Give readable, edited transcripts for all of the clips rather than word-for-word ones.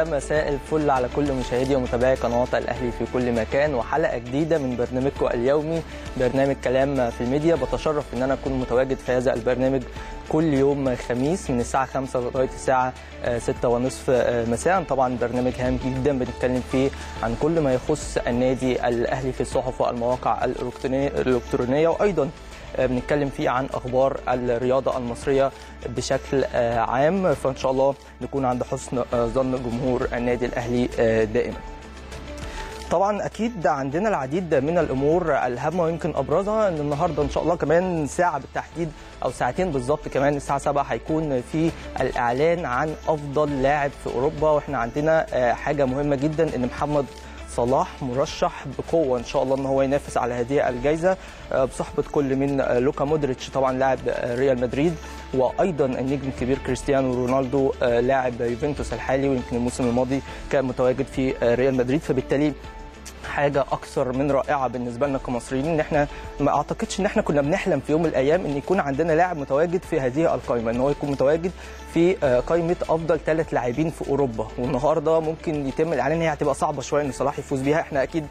يا مساء الفل على كل مشاهدي ومتابعي قنوات الأهلي في كل مكان، وحلقة جديدة من برنامجكم اليومي برنامج كلام في الميديا. بتشرف إن أنا أكون متواجد في هذا البرنامج كل يوم خميس من الساعة 5 لغاية الساعة 6:30 مساء. طبعا برنامج هام جدا بنتكلم فيه عن كل ما يخص النادي الأهلي في الصحف والمواقع الإلكترونية، وأيضا بنتكلم فيه عن أخبار الرياضة المصرية بشكل عام. فإن شاء الله نكون عند حسن ظن جمهور النادي الأهلي دائما. طبعا اكيد عندنا العديد من الامور الهامه، ويمكن ابرزها ان النهارده ان شاء الله كمان ساعه بالتحديد او ساعتين بالظبط، كمان الساعه 7 هيكون في الاعلان عن افضل لاعب في اوروبا. واحنا عندنا حاجه مهمه جدا، ان محمد صلاح مرشح بقوه ان شاء الله ان هو ينافس على هذه الجائزه بصحبه كل من لوكا مودريتش طبعا لاعب ريال مدريد، وايضا النجم الكبير كريستيانو رونالدو لاعب يوفنتوس الحالي، ويمكن الموسم الماضي كان متواجد في ريال مدريد. فبالتالي حاجه اكثر من رائعه بالنسبه لنا كمصريين، ان احنا ما اعتقدش ان احنا كنا بنحلم في يوم من الايام ان يكون عندنا لاعب متواجد في هذه القائمه، ان هو يكون متواجد في قائمه افضل 3 لاعبين في اوروبا. والنهارده ممكن يتم الاعلان، هي هتبقى صعبه شويه ان صلاح يفوز بيها، احنا اكيد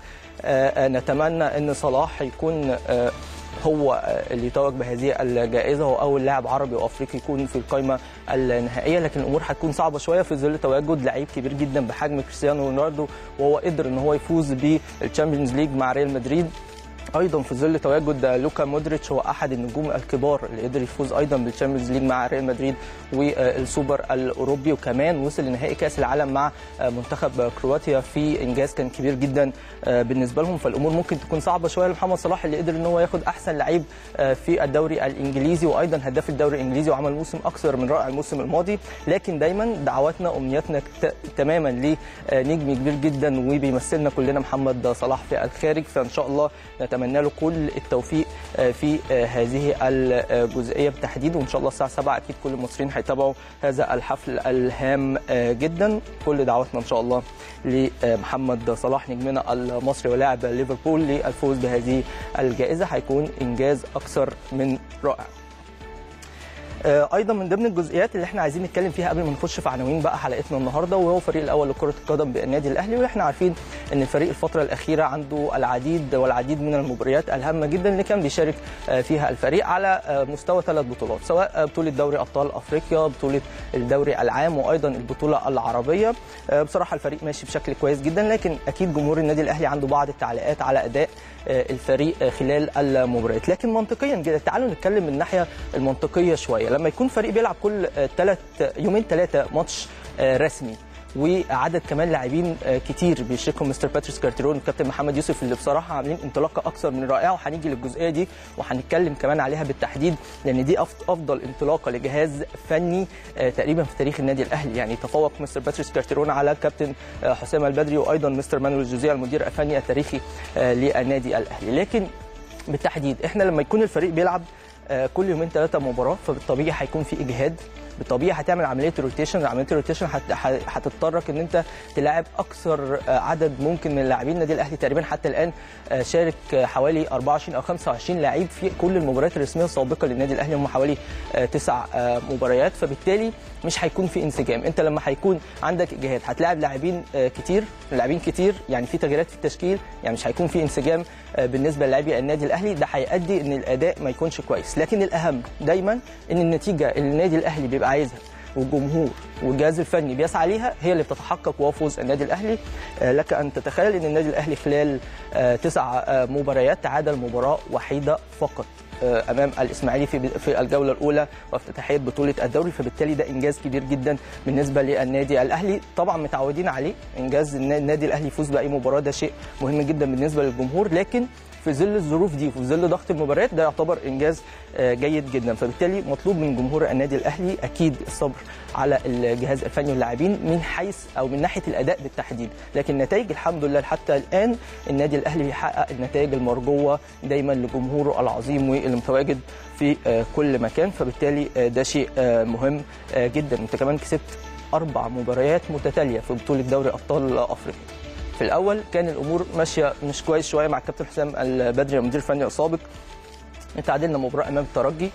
نتمنى ان صلاح يكون هو اللي يتوج بهذه الجائزه، هو اول لاعب عربي وافريقي يكون في القائمه النهائيه. لكن الامور هتكون صعبه شويه في ظل تواجد لعيب كبير جدا بحجم كريستيانو رونالدو، وهو قدر ان هو يفوز بالتشامبيونز ليج مع ريال مدريد. ايضا في ظل تواجد لوكا مودريتش، هو احد النجوم الكبار اللي قدر يفوز ايضا بالتشامبيونز ليج مع ريال مدريد والسوبر الاوروبي، وكمان وصل لنهائي كاس العالم مع منتخب كرواتيا في انجاز كان كبير جدا بالنسبه لهم. فالامور ممكن تكون صعبه شويه لمحمد صلاح اللي قدر ان هو ياخد احسن لعيب في الدوري الانجليزي، وايضا هداف الدوري الانجليزي، وعمل موسم اكثر من رائع الموسم الماضي. لكن دايما دعواتنا امنياتنا تماما لنجم كبير جدا وبيمثلنا كلنا محمد صلاح في الخارج. فان شاء الله نتمنى له كل التوفيق في هذه الجزئيه بالتحديد. وان شاء الله الساعه 7 اكيد كل المصريين هيتابعوا هذا الحفل الهام جدا. كل دعواتنا ان شاء الله لمحمد صلاح نجمنا المصري ولاعب ليفربول للفوز بهذه الجائزه، هيكون انجاز اكثر من رائع. ايضا من ضمن الجزئيات اللي احنا عايزين نتكلم فيها قبل ما نخش في عناوين بقى حلقتنا النهارده، وهو الفريق الاول لكره القدم بالنادي الاهلي. واحنا عارفين ان الفريق الفتره الاخيره عنده العديد من المباريات الهامه جدا اللي كان بيشارك فيها الفريق على مستوى 3 بطولات، سواء بطوله دوري ابطال افريقيا، بطوله الدوري العام، وايضا البطوله العربيه. بصراحه الفريق ماشي بشكل كويس جدا، لكن اكيد جمهور النادي الاهلي عنده بعض التعليقات على اداء الفريق خلال المباريات. لكن منطقيا جدا تعالوا نتكلم من الناحيه المنطقيه شويه. لما يكون فريق بيلعب كل يومين 3 ماتش رسمي، وعدد كمان لاعبين كتير بيشاركهم مستر باتريس كارترون والكابتن محمد يوسف اللي بصراحه عاملين انطلاقه اكثر من رائعه، وهنيجي للجزئيه دي وهنتكلم كمان عليها بالتحديد، لان دي افضل انطلاقه لجهاز فني تقريبا في تاريخ النادي الاهلي. يعني تفوق مستر باتريس كارترون على كابتن حسام البدري، وايضا مستر مانويل جوزيه المدير الفني التاريخي للنادي الاهلي. لكن بالتحديد احنا لما يكون الفريق بيلعب كل يومين 3 مباراه، فبالطبيعي هيكون في اجهاد، بالطبيعي هتعمل عمليه روتيشن، عمليه الروتيشن هتضطرك ان انت تلاعب اكثر عدد ممكن من اللاعبين. النادي الاهلي تقريبا حتى الان شارك حوالي 24 او 25 لعيب في كل المباريات الرسميه السابقه للنادي الاهلي، هم حوالي 9 مباريات. فبالتالي مش هيكون في انسجام، انت لما هيكون عندك اجهاد هتلاعب لاعبين كتير، يعني في تغييرات في التشكيل، يعني مش هيكون في انسجام بالنسبه للاعبي النادي الاهلي. ده هيؤدي ان الاداء ما يكونش كويس. لكن الاهم دايما ان النتيجه اللي النادي الاهلي بيبقى عايزها والجمهور والجهاز الفني بيسعى ليها هي اللي بتتحقق، وهو فوز النادي الاهلي. لك ان تتخيل ان النادي الاهلي خلال 9 مباريات تعادل مباراه وحيده فقط امام الاسماعيلي في الجوله الاولى وافتتاحيه بطوله الدوري. فبالتالي ده انجاز كبير جدا بالنسبه للنادي الاهلي، طبعا متعودين عليه انجاز النادي الاهلي يفوز باي مباراه، ده شيء مهم جدا بالنسبه للجمهور. لكن في ظل الظروف دي وفي ظل ضغط المباريات ده يعتبر انجاز جيد جدا. فبالتالي مطلوب من جمهور النادي الاهلي اكيد الصبر على الجهاز الفني واللاعبين من حيث او من ناحيه الاداء بالتحديد. لكن النتائج الحمد لله حتى الان النادي الاهلي بيحقق النتائج المرجوه دايما لجمهوره العظيم والمتواجد في كل مكان. فبالتالي ده شيء مهم جدا. انت كمان كسبت 4 مباريات متتاليه في بطوله دوري ابطال افريقيا. في الاول كان الامور ماشيه مش كويس شويه مع الكابتن حسام البدري المدير الفني السابق، تعادلنا مباراه امام الترجي،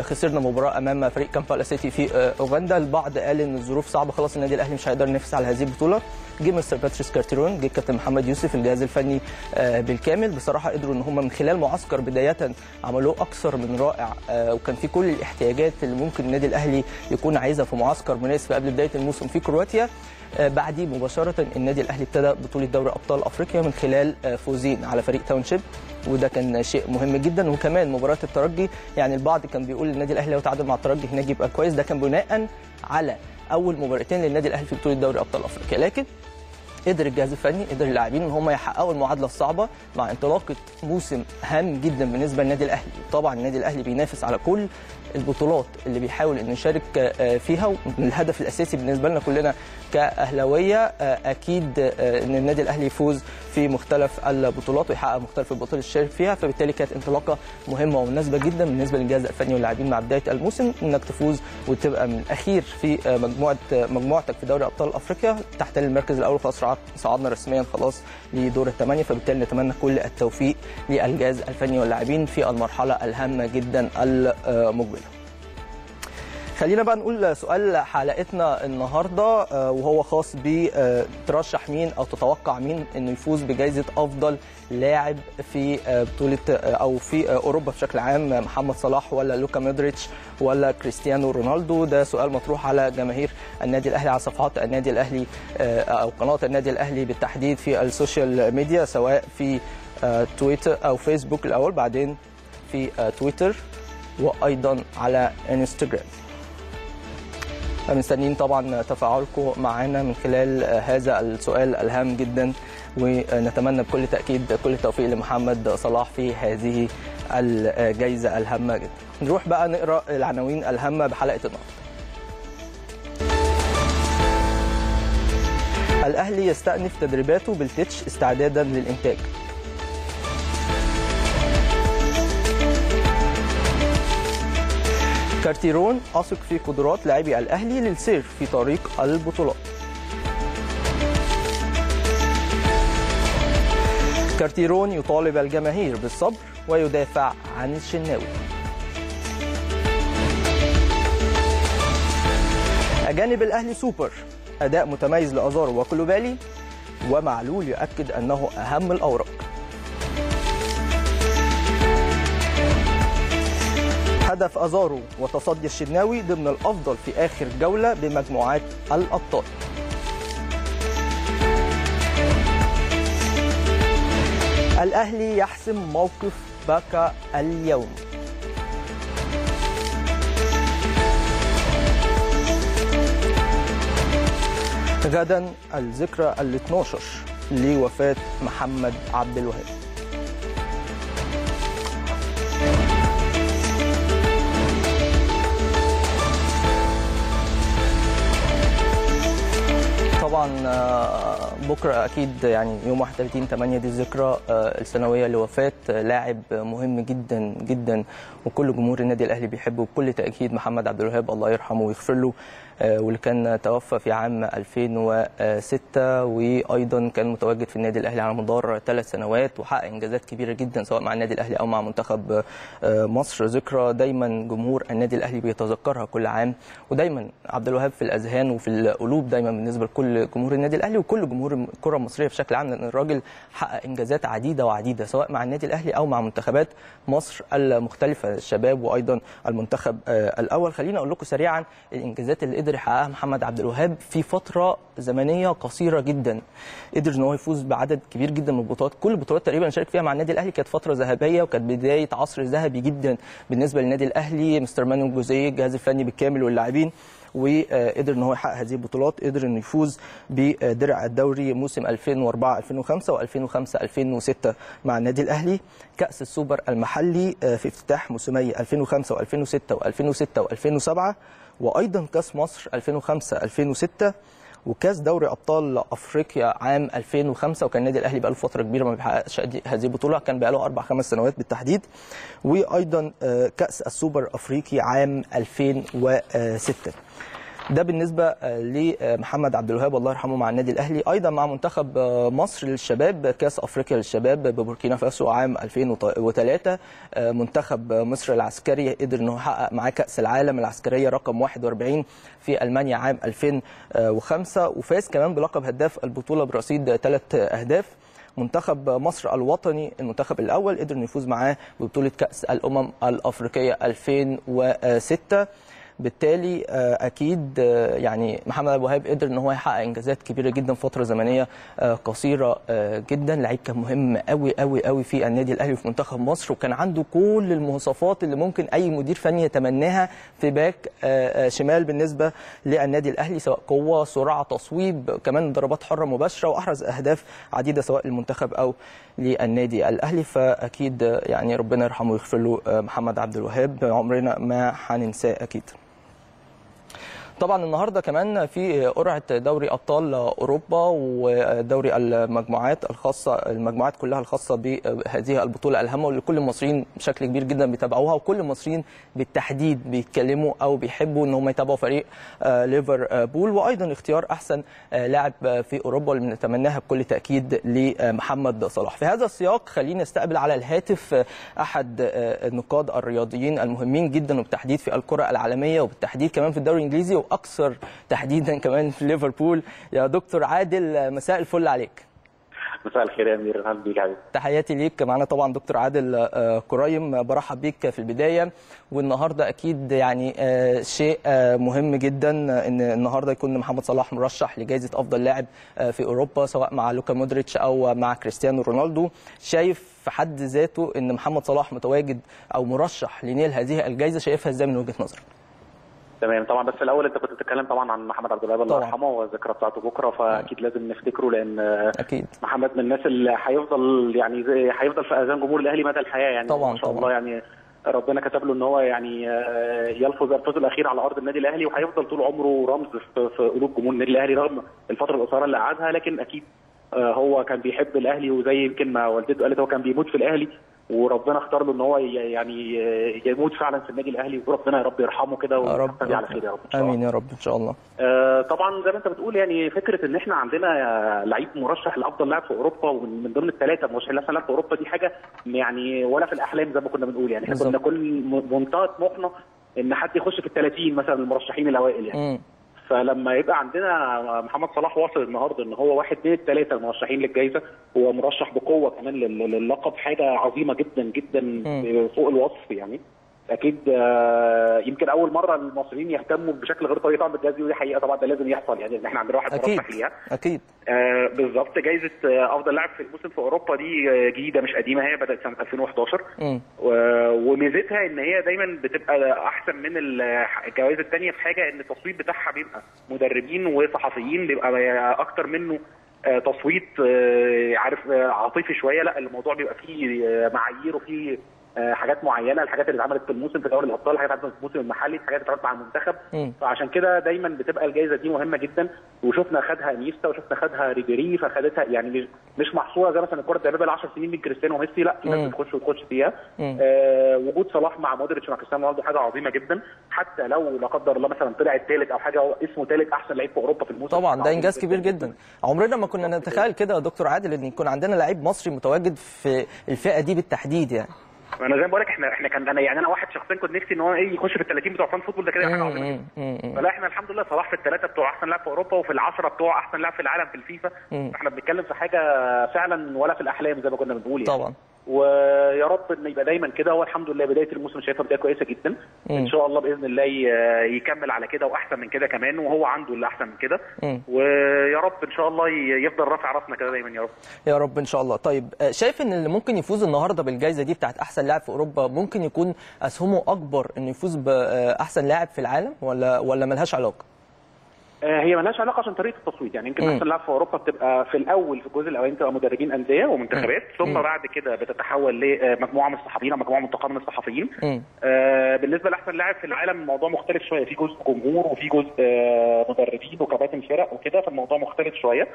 خسرنا مباراه امام فريق كامبالا سيتي في اوغندا. البعض قال ان الظروف صعبه، خلاص النادي الاهلي مش هيقدر ينافس على هذه البطوله. جه مستر باتريس كارترون، جه الكابتن محمد يوسف، الجهاز الفني بالكامل. بصراحه قدروا ان هم من خلال معسكر بدايه عملوه اكثر من رائع، وكان في كل الاحتياجات اللي ممكن النادي الاهلي يكون عايزها في معسكر مناسب قبل بدايه الموسم في كرواتيا. بعديه مباشره النادي الاهلي ابتدى بطوله دوري ابطال افريقيا من خلال فوزين على فريق تاونشيب، وده كان شيء مهم جدا. وكمان مباراه الترجي، يعني البعض كان بيقول النادي الاهلي لو تعادل مع الترجي هناك يبقى كويس، ده كان بناء على اول مباراتين للنادي الاهلي في بطوله دوري ابطال افريقيا. لكن قدر الجهاز الفني، قدر اللاعبين ان هم يحققوا المعادله الصعبه مع انطلاقه موسم هام جدا بالنسبه للنادي الاهلي. طبعا النادي الاهلي بينافس على كل البطولات اللي بيحاول انه يشارك فيها، والهدف الاساسي بالنسبه لنا كلنا كاهلاويه اكيد ان النادي الاهلي يفوز في مختلف البطولات ويحقق مختلف البطولات اللي يشارك فيها. فبالتالي كانت انطلاقه مهمه ومناسبه جدا بالنسبه للجهاز الفني واللاعبين مع بدايه الموسم، انك تفوز وتبقى من الاخير في مجموعتك في دوري ابطال افريقيا، تحتل المركز الاول، خلاص صعدنا رسميا خلاص لدور الثمانيه. فبالتالي نتمنى كل التوفيق للجهاز الفني واللاعبين في المرحله الهامه جدا المقبله. خلينا بقى نقول سؤال حلقتنا النهارده، وهو خاص ب ترشح مين او تتوقع مين انه يفوز بجائزه افضل لاعب في بطوله او في اوروبا بشكل عام، محمد صلاح ولا لوكا مودريتش ولا كريستيانو رونالدو؟ ده سؤال مطروح على جماهير النادي الاهلي، على صفحات النادي الاهلي او قناه النادي الاهلي بالتحديد في السوشيال ميديا، سواء في تويتر او فيسبوك الاول، بعدين في تويتر وايضا على انستجرام. مستنيين طبعا تفاعلكم معنا من خلال هذا السؤال الهام جدا، ونتمنى بكل تأكيد كل التوفيق لمحمد صلاح في هذه الجائزة الهامة جدا. نروح بقى نقرأ العناوين الهامة بحلقة النهارده. الأهلي يستأنف تدريباته بالتتش استعدادا للإنتاج. كارتيرون أثق في قدرات لاعبي الأهلي للسير في طريق البطولات. كارتيرون يطالب الجماهير بالصبر ويدافع عن الشناوي. أجانب الأهلي سوبر، أداء متميز لأزارو وكلوبالي، ومعلول يؤكد أنه أهم الأوراق. هدف أزارو وتصدي الشناوي ضمن الأفضل في آخر جولة بمجموعات الأبطال. الأهلي يحسم موقف باكا اليوم. غدا الذكرى ال12 لوفاة محمد عبد الوهاب. طبعا بكره اكيد يعني يوم 31/8 دي الذكرى السنويه لوفاه لاعب مهم جدا جدا، وكل جمهور النادي الاهلي بيحبه بكل تاكيد، محمد عبد الوهاب، الله يرحمه ويغفر له، واللي كان توفى في عام 2006، وايضا كان متواجد في النادي الاهلي على مدار 3 سنوات وحقق انجازات كبيره جدا سواء مع النادي الاهلي او مع منتخب مصر. ذكرى دايما جمهور النادي الاهلي بيتذكرها كل عام، ودايما عبد الوهاب في الاذهان وفي القلوب دايما بالنسبه لكل جمهور النادي الاهلي وكل جمهور الكره المصريه بشكل عام، لان الراجل حقق انجازات عديده وعديده سواء مع النادي الاهلي او مع منتخبات مصر المختلفه، الشباب وايضا المنتخب الاول. خلينا اقول لكم سريعا الانجازات اللي قدر يحققها محمد عبد الوهاب في فتره زمنيه قصيره جدا. قدر ان هو يفوز بعدد كبير جدا من البطولات، كل البطولات تقريبا شارك فيها مع النادي الاهلي كانت فتره ذهبيه، وكانت بدايه عصر ذهبي جدا بالنسبه للنادي الاهلي، مستر مانويل جوزيه، الجهاز الفني بالكامل واللاعبين، وقدر ان هو يحقق هذه البطولات. قدر انه يفوز بدرع الدوري موسم 2004-2005 و2005-2006 مع النادي الاهلي، كاس السوبر المحلي في افتتاح موسمي 2005-2006 و2006-2007، وايضا كاس مصر 2005-2006، وكاس دوري ابطال افريقيا عام 2005، وكان النادي الاهلي بقاله فتره كبيره ما بيحققش هذه البطوله، كان بقاله 4-5 سنوات بالتحديد، وايضا كاس السوبر الافريقي عام 2006. ده بالنسبه لمحمد عبد الوهاب الله يرحمه مع النادي الاهلي، ايضا مع منتخب مصر للشباب كاس افريقيا للشباب ببوركينا فاسو عام 2003. منتخب مصر العسكري قدر انه يحقق معاه كاس العالم العسكريه رقم 41 في المانيا عام 2005، وفاز كمان بلقب هداف البطوله برصيد 3 أهداف. منتخب مصر الوطني المنتخب الاول قدر انه يفوز معاه ببطوله كاس الامم الافريقيه 2006. بالتالي اكيد يعني محمد عبد الوهاب قدر ان هو يحقق انجازات كبيره جدا فتره زمنيه قصيره جدا. لعيب كان مهم قوي قوي قوي في النادي الاهلي وفي منتخب مصر، وكان عنده كل المواصفات اللي ممكن اي مدير فني يتمناها في باك شمال بالنسبه للنادي الاهلي، سواء قوه، سرعه، تصويب، كمان ضربات حره مباشره، واحرز اهداف عديده سواء للمنتخب او للنادي الاهلي. فاكيد يعني ربنا يرحمه ويغفر له محمد عبد الوهاب، عمرنا ما هننساه اكيد. طبعا النهارده كمان في قرعه دوري ابطال اوروبا ودوري المجموعات الخاصه، المجموعات كلها الخاصه بهذه البطوله الهامه واللي كل المصريين بشكل كبير جدا بيتابعوها، وكل المصريين بالتحديد بيتكلموا او بيحبوا ان هم يتابعوا فريق ليفربول، وايضا اختيار احسن لاعب في اوروبا اللي بنتمناها بكل تاكيد لمحمد صلاح. في هذا السياق خلينا نستقبل على الهاتف احد النقاد الرياضيين المهمين جدا وبالتحديد في الكره العالميه وبالتحديد كمان في الدوري الانجليزي اكثر تحديدا كمان في ليفربول، يا دكتور عادل مساء الفل عليك. مساء الخير يا امير، الحمد لله. تحياتي ليك. معانا طبعا دكتور عادل كريم، برحب بيك في البدايه. والنهارده اكيد يعني شيء مهم جدا ان النهارده يكون محمد صلاح مرشح لجائزه افضل لاعب في اوروبا سواء مع لوكا مودريتش او مع كريستيانو رونالدو. شايف في حد ذاته ان محمد صلاح متواجد او مرشح لنيل هذه الجائزه، شايفها ازاي من وجهه نظرك؟ تمام طبعا، بس الاول انت كنت بتتكلم طبعا عن محمد عبد الوهاب الله يرحمه والذكرى بتاعته بكره، فاكيد لازم نفتكره لان اكيد محمد من الناس اللي هيفضل يعني هيفضل في اذان جمهور الاهلي مدى الحياه يعني طبعا. ما شاء الله يعني ربنا كتب له ان هو يعني يلفظ الفوز الاخير على ارض النادي الاهلي، وهيفضل طول عمره رمز في قلوب جمهور النادي الاهلي رغم الفتره القصيره اللي قعدها. لكن اكيد هو كان بيحب الاهلي، وزي يمكن ما والدته قالت هو كان بيموت في الاهلي، وربنا اختار له ان هو يعني يموت فعلا في النادي الاهلي، وربنا يا رب يرحمه كده ويسترجع على خير يا رب. امين يا رب ان شاء الله. طبعا زي ما انت بتقول يعني فكره ان احنا عندنا لعيب مرشح لافضل لاعب في اوروبا ومن ضمن الثلاثه مرشحين لافضل لاعب في اوروبا، دي حاجه يعني ولا في الاحلام زي ما كنا بنقول يعني. احنا كنا كل منطقه طموحنا ان حد يخش في ال30 مثلا المرشحين الاوائل يعني. فلما يبقى عندنا محمد صلاح واصل النهارده ان هو واحد من الثلاثه المرشحين للجائزه، هو مرشح بقوه كمان لللقب، حاجه عظيمه جدا جدا فوق الوصف يعني. اكيد يمكن اول مره المصريين يهتموا بشكل غير طبيعي طبعا بالجائزه، ودي حقيقه طبعا ده لازم يحصل يعني ان احنا عندنا واحد مرشح ليها. اكيد بالظبط. جائزه افضل لاعب في الموسم في اوروبا دي جديده مش قديمه، هي بدات سنه 2011 وميزتها ان هي دايما بتبقى احسن من الجوائز الثانيه في حاجه ان التصويت بتاعها بيبقى مدربين وصحفيين، بيبقى اكتر منه تصويت عارف عاطفي شويه، لا الموضوع بيبقى فيه معايير وفيه حاجات معينه، الحاجات اللي اتعملت في الموسم في دوري الابطال، الحاجات اللي اتعملت في الموسم المحلي، الحاجات اللي اتعملت مع المنتخب. فعشان كده دايما بتبقى الجائزه دي مهمه جدا، وشفنا خدها انيستا وشفنا خدها ريبيري، فخدتها يعني مش محصوره زي مثلا الكره الذهبيه ال10 سنين من كريستيانو وميسي، لا في ناس بتخش فيها. وجود صلاح مع مودريتش مع كريستيانو رونالدو حاجه عظيمه جدا، حتى لو لا قدر الله مثلا طلع الثالث او حاجه هو اسمه ثالث احسن لعيب في اوروبا في الموسم طبعا، ده انجاز كبير جدا. عمرنا ما كنا نتخيل كده يا دكتور عادل ان يكون عندنا لعيب مصري متواجد في الفئه دي بالتحديد يعني. انا زي ما بقول لك احنا كان انا يعني انا واحد شخصيا كنت نفسي ان هو ايه يخش في ال30 بتوع فان فوتبول، ده كده حاجه عظيمه. فلا احنا الحمد لله صلاح في ال3 بتوع احسن لاعب في اوروبا وفي ال10 بتوع احسن لاعب في العالم في الفيفا. احنا بنتكلم في حاجه فعلا ولا في الاحلام زي ما كنا بنقول يعني. طبعا. ويا رب ان يبقى دايما كده، هو الحمد لله بدايه الموسم شايفها بدايه كويسه جدا. ان شاء الله باذن الله يكمل على كده واحسن من كده كمان، وهو عنده اللي احسن من كده. ويا رب ان شاء الله يفضل رافع راسنا كده دايما يا رب. يا رب ان شاء الله. طيب شايف ان اللي ممكن يفوز النهارده بالجائزه دي بتاعت احسن لاعب في اوروبا ممكن يكون اسهمه اكبر انه يفوز باحسن لاعب في العالم ولا ملهاش علاقه؟ هي مالهاش علاقه عشان طريقه التصويت يعني. يمكن احسن لاعب في اوروبا بتبقى في الاول في الجزء الاولاني بتبقى مدربين انديه ومنتخبات، ثم بعد كده بتتحول لمجموعه من الصحفيين او مجموعه منتقاه من الصحفيين. بالنسبه لاحسن لاعب في العالم الموضوع مختلف شويه، في جزء جمهور وفي جزء مدربين وكباتن فرق وكده، فالموضوع مختلف شويه.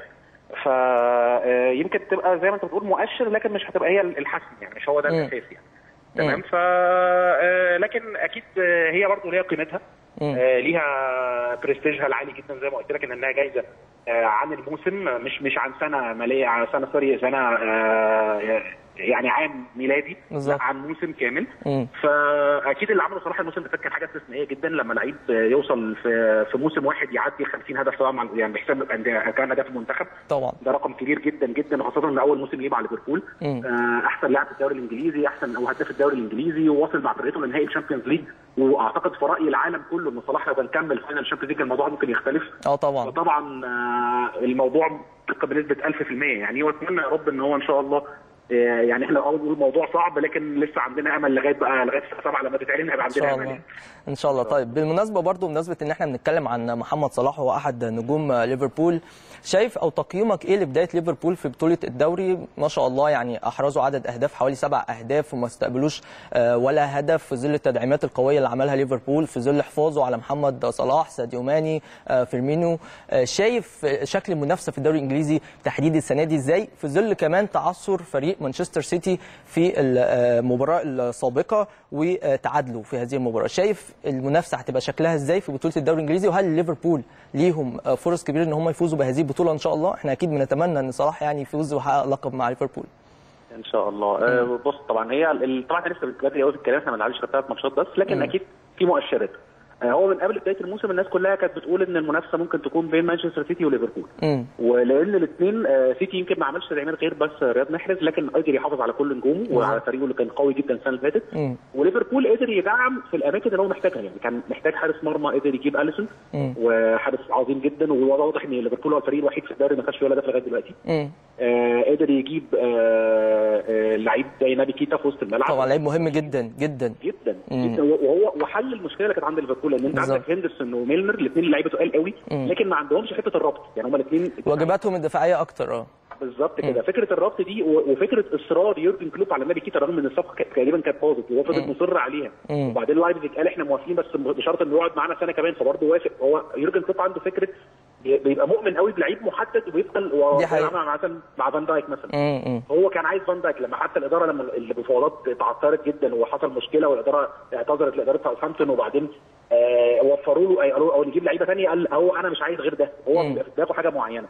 فيمكن تبقى زي ما انت بتقول مؤشر، لكن مش هتبقى هي الحسم يعني، مش هو ده الاساس يعني. تمام. لكن اكيد هي برضه ليها قيمتها ليها برستيجها العالي جدا زي ما قلت لك انها جايزه عن الموسم، مش عن سنه ماليه، عن سنه سوري سنه يعني عام ميلادي، عن موسم كامل. فاكيد اللي عمله صلاح الموسم ده كان حاجه استثنائيه جدا، لما لعيب يوصل في موسم واحد يعدي 50 هدف طبعا يعني بحساب كان هدف المنتخب طبعا، ده رقم كبير جدا جدا، خاصه ان اول موسم ليه مع ليفربول، احسن لاعب في الدوري الانجليزي، احسن او هداف الدوري الانجليزي، وواصل مع فرقته لنهائي الشامبيونز ليج. واعتقد في راي العالم كله ان صلاح لو كان كمل فاينل الشامبيونز ليج الموضوع ممكن يختلف. طبعا طبعا الموضوع بنسبه 1000%، يعني واتمنى يا رب ان هو ان شاء الله، يعني احنا بنقول الموضوع صعب لكن لسه عندنا امل لغايه الساعه 7 لما تتعلن هيبقى عندنا امل ان شاء الله. طيب بالمناسبه برضو، بمناسبه ان احنا بنتكلم عن محمد صلاح وهو احد نجوم ليفربول، شايف او تقييمك ايه لبدايه ليفربول في بطوله الدوري؟ ما شاء الله يعني احرزوا عدد اهداف حوالي 7 اهداف وما استقبلوش ولا هدف، في ظل التدعيمات القويه اللي عملها ليفربول، في ظل حفاظه على محمد صلاح، ساديو ماني، فيرمينو. شايف شكل المنافسه في الدوري الانجليزي تحديد السنه دي ازاي، في ظل كمان تعثر فريق مانشستر سيتي في المباراة السابقة وتعادلوا في هذه المباراة؟ شايف المنافسة هتبقى شكلها ازاي في بطولة الدوري الانجليزي، وهل ليفربول ليهم فرص كبيرة ان هم يفوزوا بهذه البطولة ان شاء الله؟ احنا اكيد بنتمنى ان صلاح يعني يفوز ويحقق لقب مع ليفربول ان شاء الله. بص طبعا هي طبعا لسه بدري قوي في الكلام، احنا ما لعبناش 3 ماتشات بس، لكن اكيد في مؤشرات. هو من قبل بدايه الموسم الناس كلها كانت بتقول ان المنافسه ممكن تكون بين مانشستر سيتي وليفربول، ولان الاثنين سيتي يمكن ما عملش تدعيمات غير بس رياض محرز، لكن قدر يحافظ على كل نجومه وعلى فريقه اللي كان قوي جدا السنه اللي فاتت، وليفربول قدر يدعم في الاماكن اللي هو محتاجها. يعني كان محتاج حارس مرمى، قدر يجيب اليسون وحارس عظيم جدا، وواضح ان ليفربول هو الفريق الوحيد في الدوري ما خدش ولا هدف لغايه دلوقتي. قدر يجيب لعيب زي نابي كيتا في وسط الملعب، طبعا لعيب مهم جدا جدا جدا جدا، وهو وحل المشكله اللي كانت عند ليفربول، ان انت عندك هندرسون وميلنر الاثنين لعيبه تقال قوي لكن ما عندهمش حته الربط، يعني هما الاثنين واجباتهم الدفاعيه اكتر. بالظبط كده، فكره الربط دي وفكره اصرار يورجن كلوب على نابي كيتا رغم ان الصفقه تقريبا كانت باظت، وهو فضل مصر عليها، وبعدين لايبزيج قال احنا موافقين بس بشرط انه يقعد معانا سنه كمان، فبرضه وافق. هو يورجن كلوب عنده فكره، بيبقى مؤمن قوي بلعيب محدد وبيفضل مع فان دايك مثلا. هو كان عايز فان دايك، لما حتى الاداره لما المفاوضات اتعثرت جدا وحصل مشكله والاداره اعتذرت لاداره ساوثهامبتون، وبعدين وفروا له او نجيب لعيبه ثانيه، قال هو انا مش عايز غير ده، هو بياخد حاجه معينه.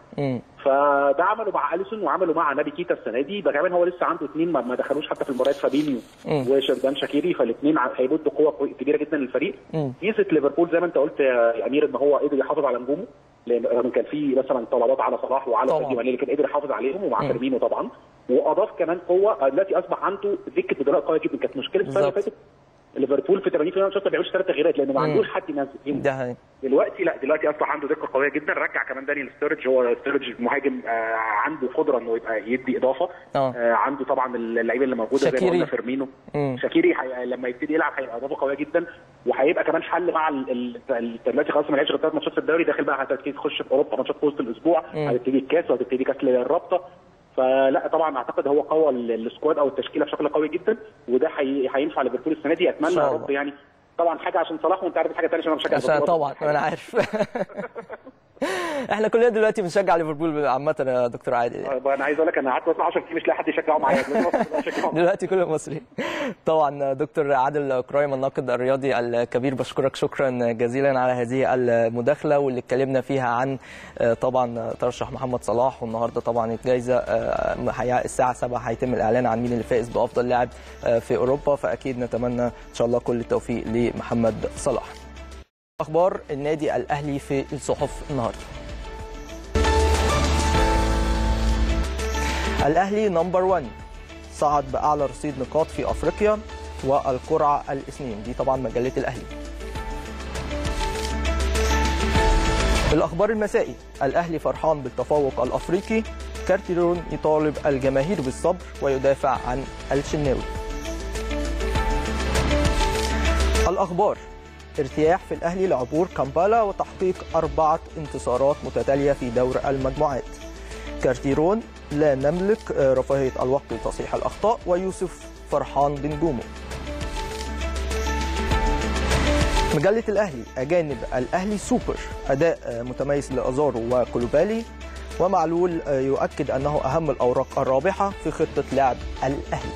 فده عمله مع اليسون وعمله مع نابي كيتا السنه دي، ده كمان هو لسه عنده 2 ما دخلوش حتى في المباريات، فابينيو وشردان شاكيري، فالاثنين هيبدوا قوه كبيره جدا للفريق. ميزه ليفربول زي ما انت قلت يا امير ان هو قدر يحافظ على نجومه، لان كان في مثلا طلبات على صلاح وعلى ساديو ماني لكن قدر يحافظ عليهم، ومع فيرمينو طبعا، واضاف كمان قوه التي اصبح عنده دكه بدلاء قويه جدا. كانت مشكله السنه اللي فاتت ليفربول في 80% من الماتشات ما بيعملش 3 تغييرات لانه ما عندوش حد ينزل. ده دلوقتي لا، دلوقتي اصبح عنده دقه قويه جدا، رجع كمان دانيل ستيرج. هو ستيرج مهاجم عنده قدره انه يبقى يدي اضافه، عنده طبعا اللعيبه اللي موجوده زي ما قلنا فيرمينو، شاكيري لما يبتدي يلعب هيبقى اضافه قويه جدا، وهيبقى كمان حل مع دلوقتي خلاص ما لعبش غير 3 ماتشات في الدوري، داخل بقى هتركيز يخش في اوروبا، ماتشات في وسط الاسبوع، هتبتدي الكاس وهتبتدي كاس الرابطه. فلا طبعا اعتقد هو قوى السكواد او التشكيله بشكل قوي جدا، وده هينفع ليفربول السنه دي. اتمنى يا رب، يعني طبعا حاجه عشان صلاح، وانت عارف حاجه ثانيه عشان انا بشجع ليفربول طبعا انا عارف. احنا كلنا دلوقتي بنشجع ليفربول عامه يا دكتور عادل. انا عايز اقول لك انا قعدت 10 سنين مش لاقي حد يشجعه معايا دلوقتي كل المصريين. طبعا دكتور عادل كريم الناقد الرياضي الكبير، بشكرك شكرا جزيلا على هذه المداخله واللي اتكلمنا فيها عن طبعا ترشح محمد صلاح، والنهارده طبعا الجائزه الساعه 7 هيتم الاعلان عن مين اللي فائز بافضل لاعب في اوروبا، فاكيد نتمنى ان شاء الله كل التوفيق لمحمد صلاح. أخبار النادي الأهلي في الصحف النهارده. الأهلي نمبر 1 صعد بأعلى رصيد نقاط في أفريقيا والقرعة الاثنين، دي طبعا مجلة الأهلي. الأخبار المسائي، الأهلي فرحان بالتفوق الأفريقي، كارترون يطالب الجماهير بالصبر ويدافع عن الشناوي. الأخبار ارتياح في الأهلي لعبور كامبالا وتحقيق 4 انتصارات متتالية في دور المجموعات. كارتيرون لا نملك رفاهية الوقت لتصحيح الأخطاء، ويوسف فرحان بنجومه. مجلة الأهلي أجانب الأهلي سوبر، أداء متميز لأزارو وكلوبالي، ومعلول يؤكد أنه أهم الأوراق الرابحة في خطة لعب الأهلي.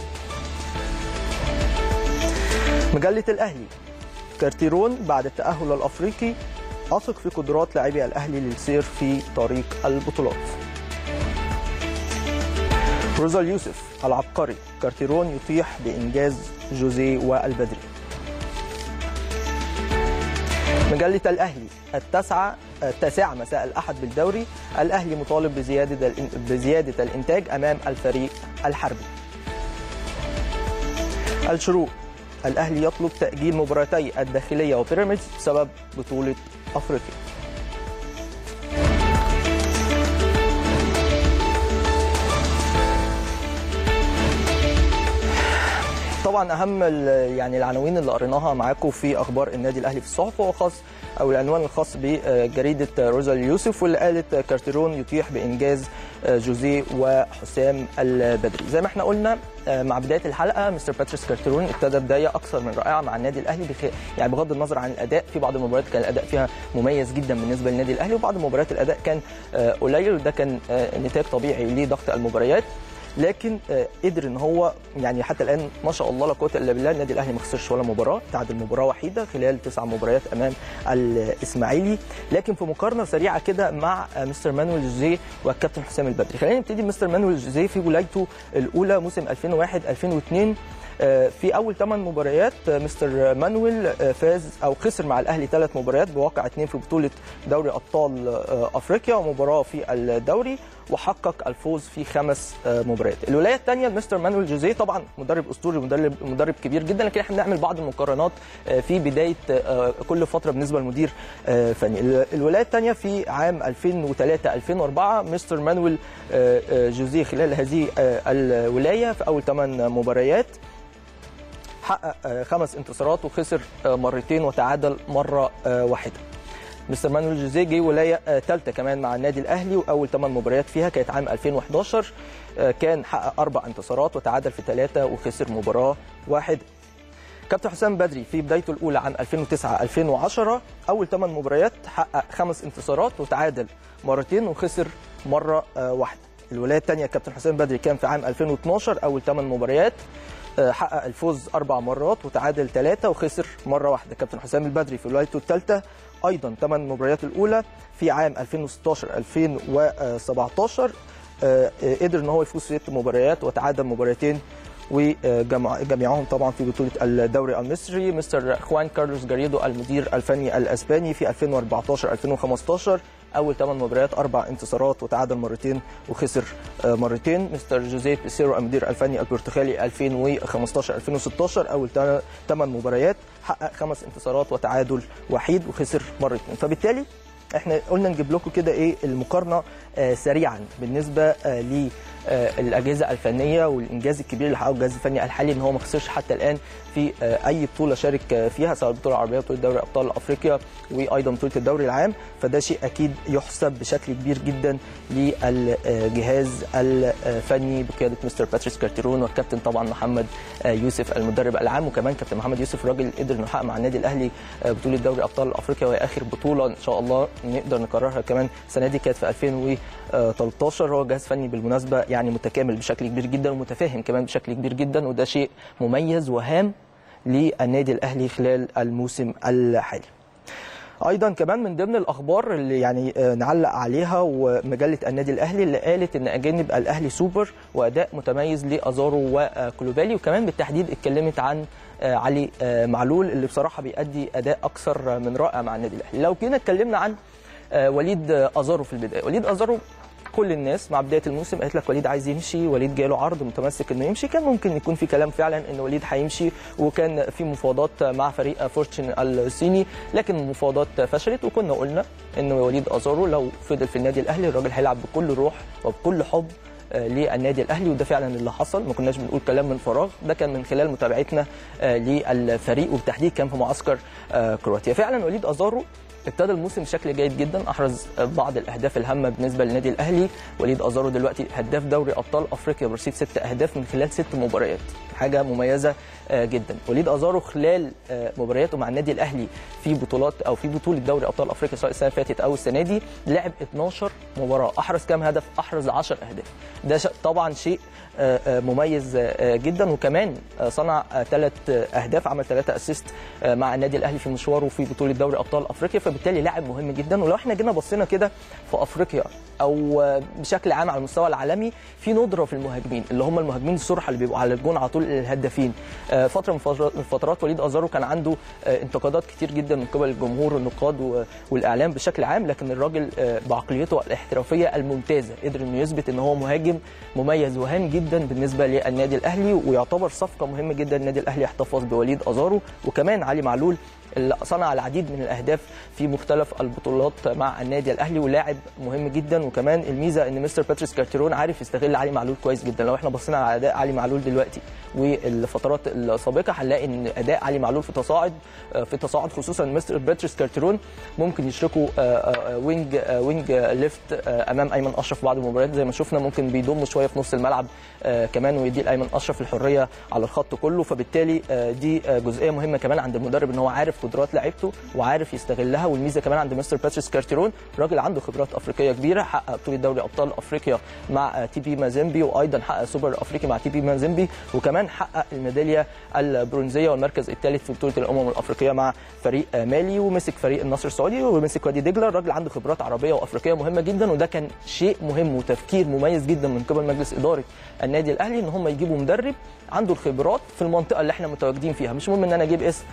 مجلة الأهلي كارترون بعد التأهل الأفريقي: أثق في قدرات لاعبي الأهلي للسير في طريق البطولات. رزل يوسف: العبقري كارترون يطيح بإنجاز جوزيه والبدري. مجلة الأهلي: التاسعة مساء الأحد بالدوري، الأهلي مطالب بزيادة الإنتاج أمام الفريق الحربي. الشروق: الأهلي يطلب تأجيل مباراتي الداخلية وبيراميدز بسبب بطولة أفريقيا. طبعا أهم العناوين اللي قريناها معاكم في أخبار النادي الأهلي في الصحف، وخاص أو العنوان الخاص بجريدة روزل يوسف واللي قالت كارترون يطيح بإنجاز جوزيه وحسام البدري. زي ما احنا قلنا مع بداية الحلقة، مستر باتريس كارترون ابتدى بداية أكثر من رائعة مع النادي الأهلي، بغض النظر عن الأداء. في بعض المباريات كان الأداء فيها مميز جدا بالنسبة للنادي الأهلي، وبعض المباريات الأداء كان قليل، وده كان نتاج طبيعي لضغط المباريات. لكن قدر ان هو حتى الان ما شاء الله لا قوه الا بالله، النادي الاهلي ما خسرش ولا مباراه، تعادل مباراه وحيده خلال 9 مباريات امام الاسماعيلي. لكن في مقارنه سريعه كده مع مستر مانويل جوزيه والكابتن حسام البدري، خلينا نبتدي بمستر مانويل جوزيه في ولايته الاولى موسم 2001-2002. في اول 8 مباريات مستر مانويل فاز او خسر مع الاهلي 3 مباريات، بواقع 2 في بطوله دوري ابطال افريقيا ومباراه في الدوري، وحقق الفوز في 5 مباريات. الولايه الثانيه لمستر مانويل جوزيه، طبعا مدرب اسطوري، مدرب كبير جدا، لكن احنا بنعمل بعض المقارنات في بدايه كل فتره بالنسبه لمدير فني. الولايه الثانيه في عام 2003-2004 مستر مانويل جوزيه خلال هذه الولايه في اول 8 مباريات حقق 5 انتصارات وخسر مرتين وتعادل مرة واحدة. مستر مانويل جوزيه جه ولاية ثالثة كمان مع النادي الأهلي، وأول 8 مباريات فيها كانت عام 2011، كان حقق 4 انتصارات وتعادل في 3 وخسر مباراة واحدة. كابتن حسام بدري في بدايته الأولى عام 2009-2010 أول 8 مباريات حقق 5 انتصارات وتعادل مرتين وخسر مرة واحدة. الولاية الثانية كابتن حسام بدري كان في عام 2012 أول 8 مباريات، حقق الفوز 4 مرات وتعادل 3 وخسر مرة واحدة. كابتن حسام البدري في ولايته الثالثة أيضا 8 مباريات الأولى في عام 2016-2017 قدر إن هو يفوز في 6 مباريات وتعادل مباراتين وجميعهم طبعا في بطولة الدوري المصري. مستر خوان كارلوس جاريدو المدير الفني الأسباني في 2014-2015 أول 8 مباريات 4 انتصارات وتعادل مرتين وخسر مرتين. مستر جوزيه سيرو المدير الفني البرتغالي 2015-2016 أول 8 مباريات حقق 5 انتصارات وتعادل وحيد وخسر مرتين. فبالتالي احنا قلنا نجيب لكم كده المقارنه سريعا بالنسبه للاجهزه الفنيه والانجاز الكبير اللي حققه الجهاز الفني الحالي، ان هو ما خسرش حتى الان في اي بطوله شارك فيها، سواء البطوله العربيه، بطوله دوري ابطال افريقيا، وايضا بطوله الدوري العام. فده شيء اكيد يحسب بشكل كبير جدا للجهاز الفني بقياده مستر باتريس كارترون والكابتن طبعا محمد يوسف المدرب العام، وكمان كابتن محمد يوسف راجل قدر انه يحقق مع النادي الاهلي بطوله دوري ابطال افريقيا، وهي اخر بطوله ان شاء الله نقدر نكررها كمان السنه دي، كانت في 2013. هو جهاز فني بالمناسبه متكامل بشكل كبير جدا ومتفاهم كمان بشكل كبير جدا، وده شيء مميز وهام للنادي الاهلي خلال الموسم الحالي. ايضا كمان من ضمن الاخبار اللي نعلق عليها، ومجله النادي الاهلي اللي قالت ان اجانب الاهلي سوبر واداء متميز لازارو وكلوبالي، وكمان بالتحديد اتكلمت عن علي معلول اللي بصراحه بيأدي اداء اكثر من رائع مع النادي الاهلي. لو كنا اتكلمنا عن وليد أزارو في البدايه، وليد أزارو كل الناس مع بدايه الموسم قالت لك وليد عايز يمشي، وليد جاله عرض متمسك انه يمشي، كان ممكن يكون في كلام فعلا ان وليد هيمشي، وكان في مفاوضات مع فريق فورتشن الصيني، لكن المفاوضات فشلت، وكنا قلنا ان وليد أزارو لو فضل في النادي الاهلي الراجل هيلعب بكل روح وبكل حب للنادي الاهلي، وده فعلا اللي حصل. ما كناش بنقول كلام من فراغ، ده كان من خلال متابعتنا للفريق، وبالتحديد كان في معسكر كرواتيا. فعلا وليد أزارو ابتدى الموسم بشكل جيد جدا، احرز بعض الاهداف الهامه بالنسبه للنادي الاهلي. وليد أزارو دلوقتي هداف دوري ابطال افريقيا برصيد 6 اهداف من خلال 6 مباريات، حاجه مميزه جدا. وليد أزارو خلال مبارياته مع النادي الاهلي في بطولات او في بطوله دوري ابطال افريقيا سواء السنه اللي فاتت او السنه دي، لعب 12 مباراه، احرز كام هدف؟ احرز 10 اهداف. ده طبعا شيء مميز جدا، وكمان صنع 3 اهداف، عمل 3 اسيست مع النادي الاهلي في مشواره في بطوله دوري ابطال افريقيا، فبالتالي لاعب مهم جدا. ولو احنا جينا بصينا كده في افريقيا او بشكل عام على المستوى العالمي، في ندره في المهاجمين اللي هم المهاجمين الصرحه اللي بيبقوا على الجون على طول، الهدافين. فتره من فترات وليد أزارو كان عنده انتقادات كتير جدا من قبل الجمهور والنقاد والاعلام بشكل عام، لكن الراجل بعقليته الاحترافيه الممتازه قدر انه يثبت ان هو مهاجم مميز وهام جدا بالنسبه للنادي الاهلي، ويعتبر صفقه مهمه جدا النادي الاهلي يحتفظ بوليد أزارو. وكمان علي معلول اللي صنع العديد من الاهداف في مختلف البطولات مع النادي الاهلي ولاعب مهم جدا. وكمان الميزه ان مستر باتريس كارترون عارف يستغل علي معلول كويس جدا. لو احنا بصينا على اداء علي معلول دلوقتي والفترات السابقه، هنلاقي ان اداء علي معلول في تصاعد، خصوصا مستر باتريس كارترون ممكن يشركوا وينج ليفت امام ايمن اشرف بعض المباريات زي ما شفنا، ممكن بيضم شويه في نص الملعب كمان ويدي لايمن اشرف الحريه على الخط كله. فبالتالي دي جزئيه مهمه كمان عند المدرب ان هو عارف قدرات لعيبته وعارف يستغلها. والميزه كمان عند مستر باتريس كارترون راجل عنده خبرات افريقيه كبيره، حقق بطوله دوري ابطال افريقيا مع تي بي مازيمبي، وايضا حقق سوبر افريقي مع تي بي مازيمبي، وكمان حقق الميداليه البرونزيه والمركز الثالث في بطوله الامم الافريقيه مع فريق مالي، ومسك فريق النصر السعودي، ومسك وادي دجله. راجل عنده خبرات عربيه وافريقيه مهمه جدا، وده كان شيء مهم وتفكير مميز جدا من قبل مجلس اداره النادي الاهلي ان هم يجيبوا مدرب عنده الخبرات في المنطقه اللي احنا متواجدين فيها. مش مهم ان انا اجيب اسم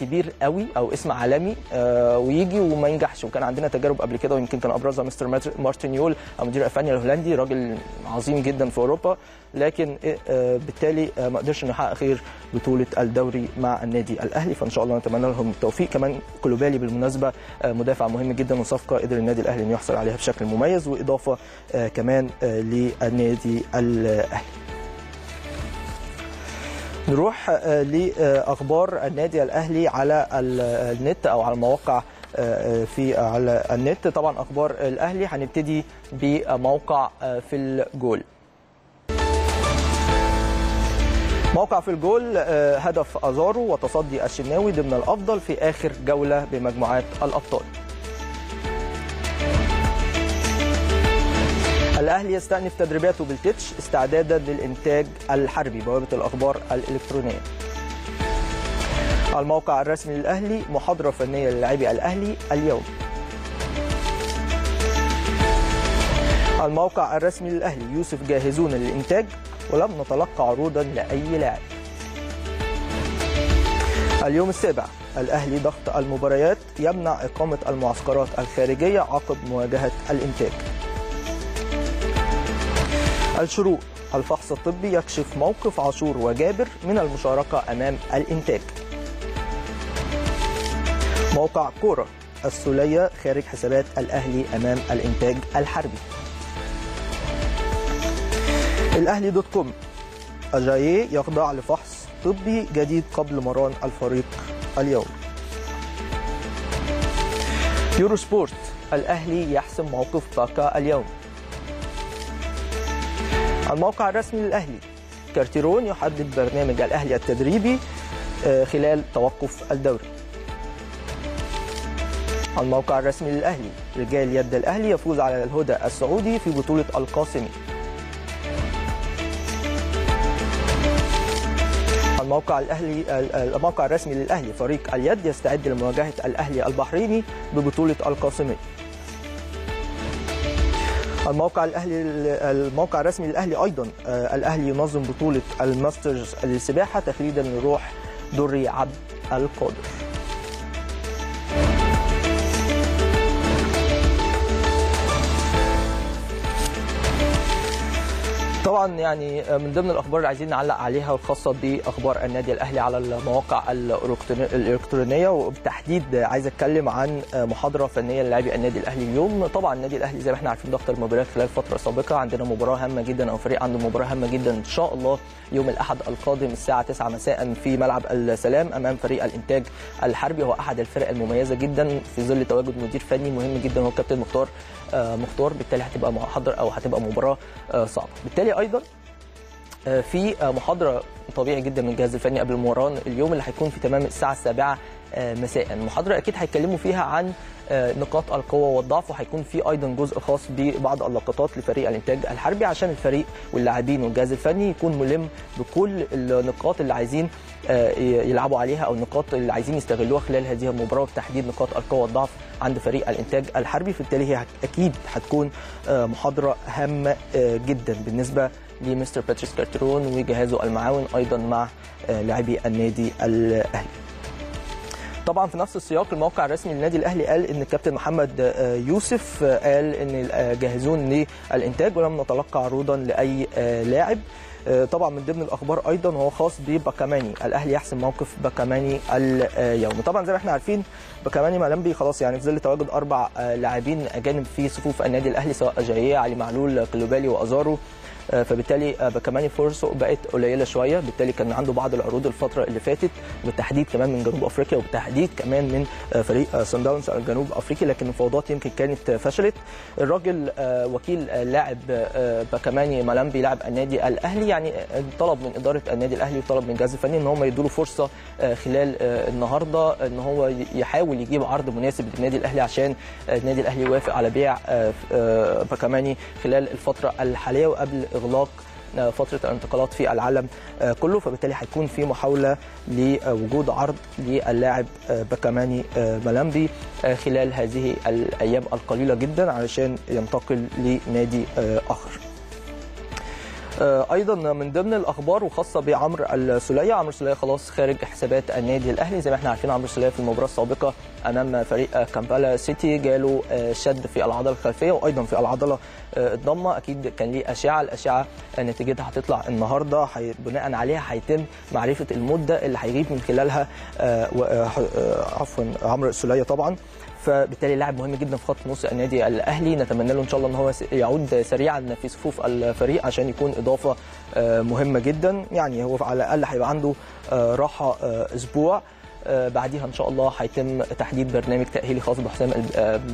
كبير قوي او اسم عالمي ويجي وما ينجحش. وكان عندنا تجارب قبل كده، ويمكن كان ابرزها مستر مارتن يول مدير الفني الهولندي، راجل عظيم جدا في اوروبا، لكن بالتالي ما قدرش انه يحقق خير بطوله الدوري مع النادي الاهلي. فان شاء الله نتمنى لهم التوفيق. كمان كلوبالي بالمناسبه مدافع مهم جدا وصفقه قدر النادي الاهلي انه يحصل عليها بشكل مميز، واضافه كمان للنادي الاهلي. نروح لأخبار النادي الأهلي على النت أو على المواقع على النت. طبعا أخبار الأهلي هنبتدي بموقع في الجول. موقع في الجول، هدف أزارو وتصدي الشناوي ضمن الأفضل في آخر جولة بمجموعات الأبطال. الأهلي يستأنف تدريباته بالتتش استعدادا للإنتاج الحربي، بوابة الأخبار الإلكترونية. الموقع الرسمي للأهلي، محاضرة فنية للاعبي الأهلي اليوم. الموقع الرسمي للأهلي، يوسف جاهزون للإنتاج ولم نتلقى عروضا لأي لاعب. اليوم السابع، الأهلي ضغط المباريات يمنع إقامة المعسكرات الخارجية عقب مواجهة الإنتاج. الشروق، الفحص الطبي يكشف موقف عاشور وجابر من المشاركة أمام الإنتاج. موقع كورة، السولية خارج حسابات الأهلي أمام الإنتاج الحربي. الأهلي دوت كوم، أجايي يخضع لفحص طبي جديد قبل مران الفريق اليوم. يورو سبورت، الأهلي يحسم موقف باكا اليوم. الموقع الرسمي للأهلي، كارترون يحدد برنامج الأهلي التدريبي خلال توقف الدوري. الموقع الرسمي للأهلي، رجال يد الأهلي يفوز على الهدى السعودي في بطولة القاسمي. الموقع الرسمي للأهلي، فريق اليد يستعد لمواجهة الأهلي البحريني ببطولة القاسمي. الموقع الرسمي للأهلي أيضا، الأهلي ينظم بطولة الماسترز للسباحة تخليدا لروح دري عبد القادر. طبعا يعني من ضمن الاخبار اللي عايزين نعلق عليها الخاصه باخبار النادي الاهلي على المواقع الالكترونيه، وبالتحديد عايز اتكلم عن محاضره فنيه للاعبي النادي الاهلي اليوم. طبعا النادي الاهلي زي ما احنا عارفين ضغط المباريات خلال فتره سابقه، عندنا مباراه هامه جدا او فريق عنده مباراه هامه جدا ان شاء الله يوم الاحد القادم الساعه 9 مساء في ملعب السلام امام فريق الانتاج الحربي، هو احد الفرق المميزه جدا في ظل تواجد مدير فني مهم جدا هو الكابتن مختار. بالتالي هتبقى محاضره او هتبقى مباراه صعبه. بالتالي ايضا في محاضره طبيعي جدا من الجهاز الفني قبل المباراه اليوم اللي هيكون في تمام الساعه 7 مساء. المحاضره اكيد هيتكلموا فيها عن نقاط القوه والضعف، وهيكون في ايضا جزء خاص ببعض اللقطات لفريق الانتاج الحربي عشان الفريق واللاعبين والجهاز الفني يكون ملم بكل النقاط اللي عايزين يلعبوا عليها او النقاط اللي عايزين يستغلوها خلال هذه المباراه، وتحديد نقاط القوه والضعف عند فريق الانتاج الحربي. فبالتالي هي اكيد هتكون محاضره هامه جدا بالنسبه لمستر باتريس كارترون وجهازه المعاون ايضا مع لاعبي النادي الاهلي. طبعا في نفس السياق الموقع الرسمي للنادي الاهلي قال ان الكابتن محمد يوسف قال ان جاهزون للانتاج ولم نتلقى عروضا لاي لاعب. طبعا من ضمن الاخبار ايضا هو خاص بباكماني، الاهلي يحسم موقف باكماني اليوم. طبعا زي ما احنا عارفين باكماني ملامبي خلاص يعني في ظل تواجد 4 لاعبين اجانب في صفوف النادي الاهلي سواء أجايي، علي معلول، كلوبالي وأزارو، فبالتالي باكماني فرصه بقت قليله شويه. بالتالي كان عنده بعض العروض الفتره اللي فاتت بالتحديد كمان من جنوب افريقيا وبالتحديد كمان من فريق صن داونز الجنوب افريقي، لكن المفاوضات يمكن كانت فشلت. الراجل وكيل لاعب باكماني ملامبي لاعب النادي الاهلي يعني طلب من اداره النادي الاهلي وطلب من الجهاز الفني ان هم يدوا له فرصه خلال النهارده ان هو يحاول يجيب عرض مناسب للنادي الاهلي عشان النادي الاهلي يوافق على بيع باكماني خلال الفتره الحاليه وقبل إغلاق فترة الانتقالات في العالم كله. فبالتالي هيكون في محاولة لوجود عرض للاعب باكماني ملامبي خلال هذه الأيام القليلة جدا علشان ينتقل لنادي آخر. ايضا من ضمن الاخبار وخاصه بعمرو السوليه، عمرو السوليه خلاص خارج حسابات النادي الاهلي. زي ما احنا عارفين عمرو السوليه في المباراه السابقه امام فريق كامبالا سيتي جاله شد في العضله الخلفيه وايضا في العضله الضمه، اكيد كان ليه اشعه، الاشعه نتيجتها هتطلع النهارده بناء عليها هيتم معرفه المده اللي هيغيب من خلالها عفوا عمرو السوليه طبعا. فبالتالي لاعب مهم جدا في خط نص النادي الاهلي، نتمنى له ان شاء الله ان هو يعود سريعا في صفوف الفريق عشان يكون اضافه مهمه جدا. يعني هو على الاقل هيبقى عنده راحه اسبوع، بعديها ان شاء الله هيتم تحديد برنامج تاهيلي خاص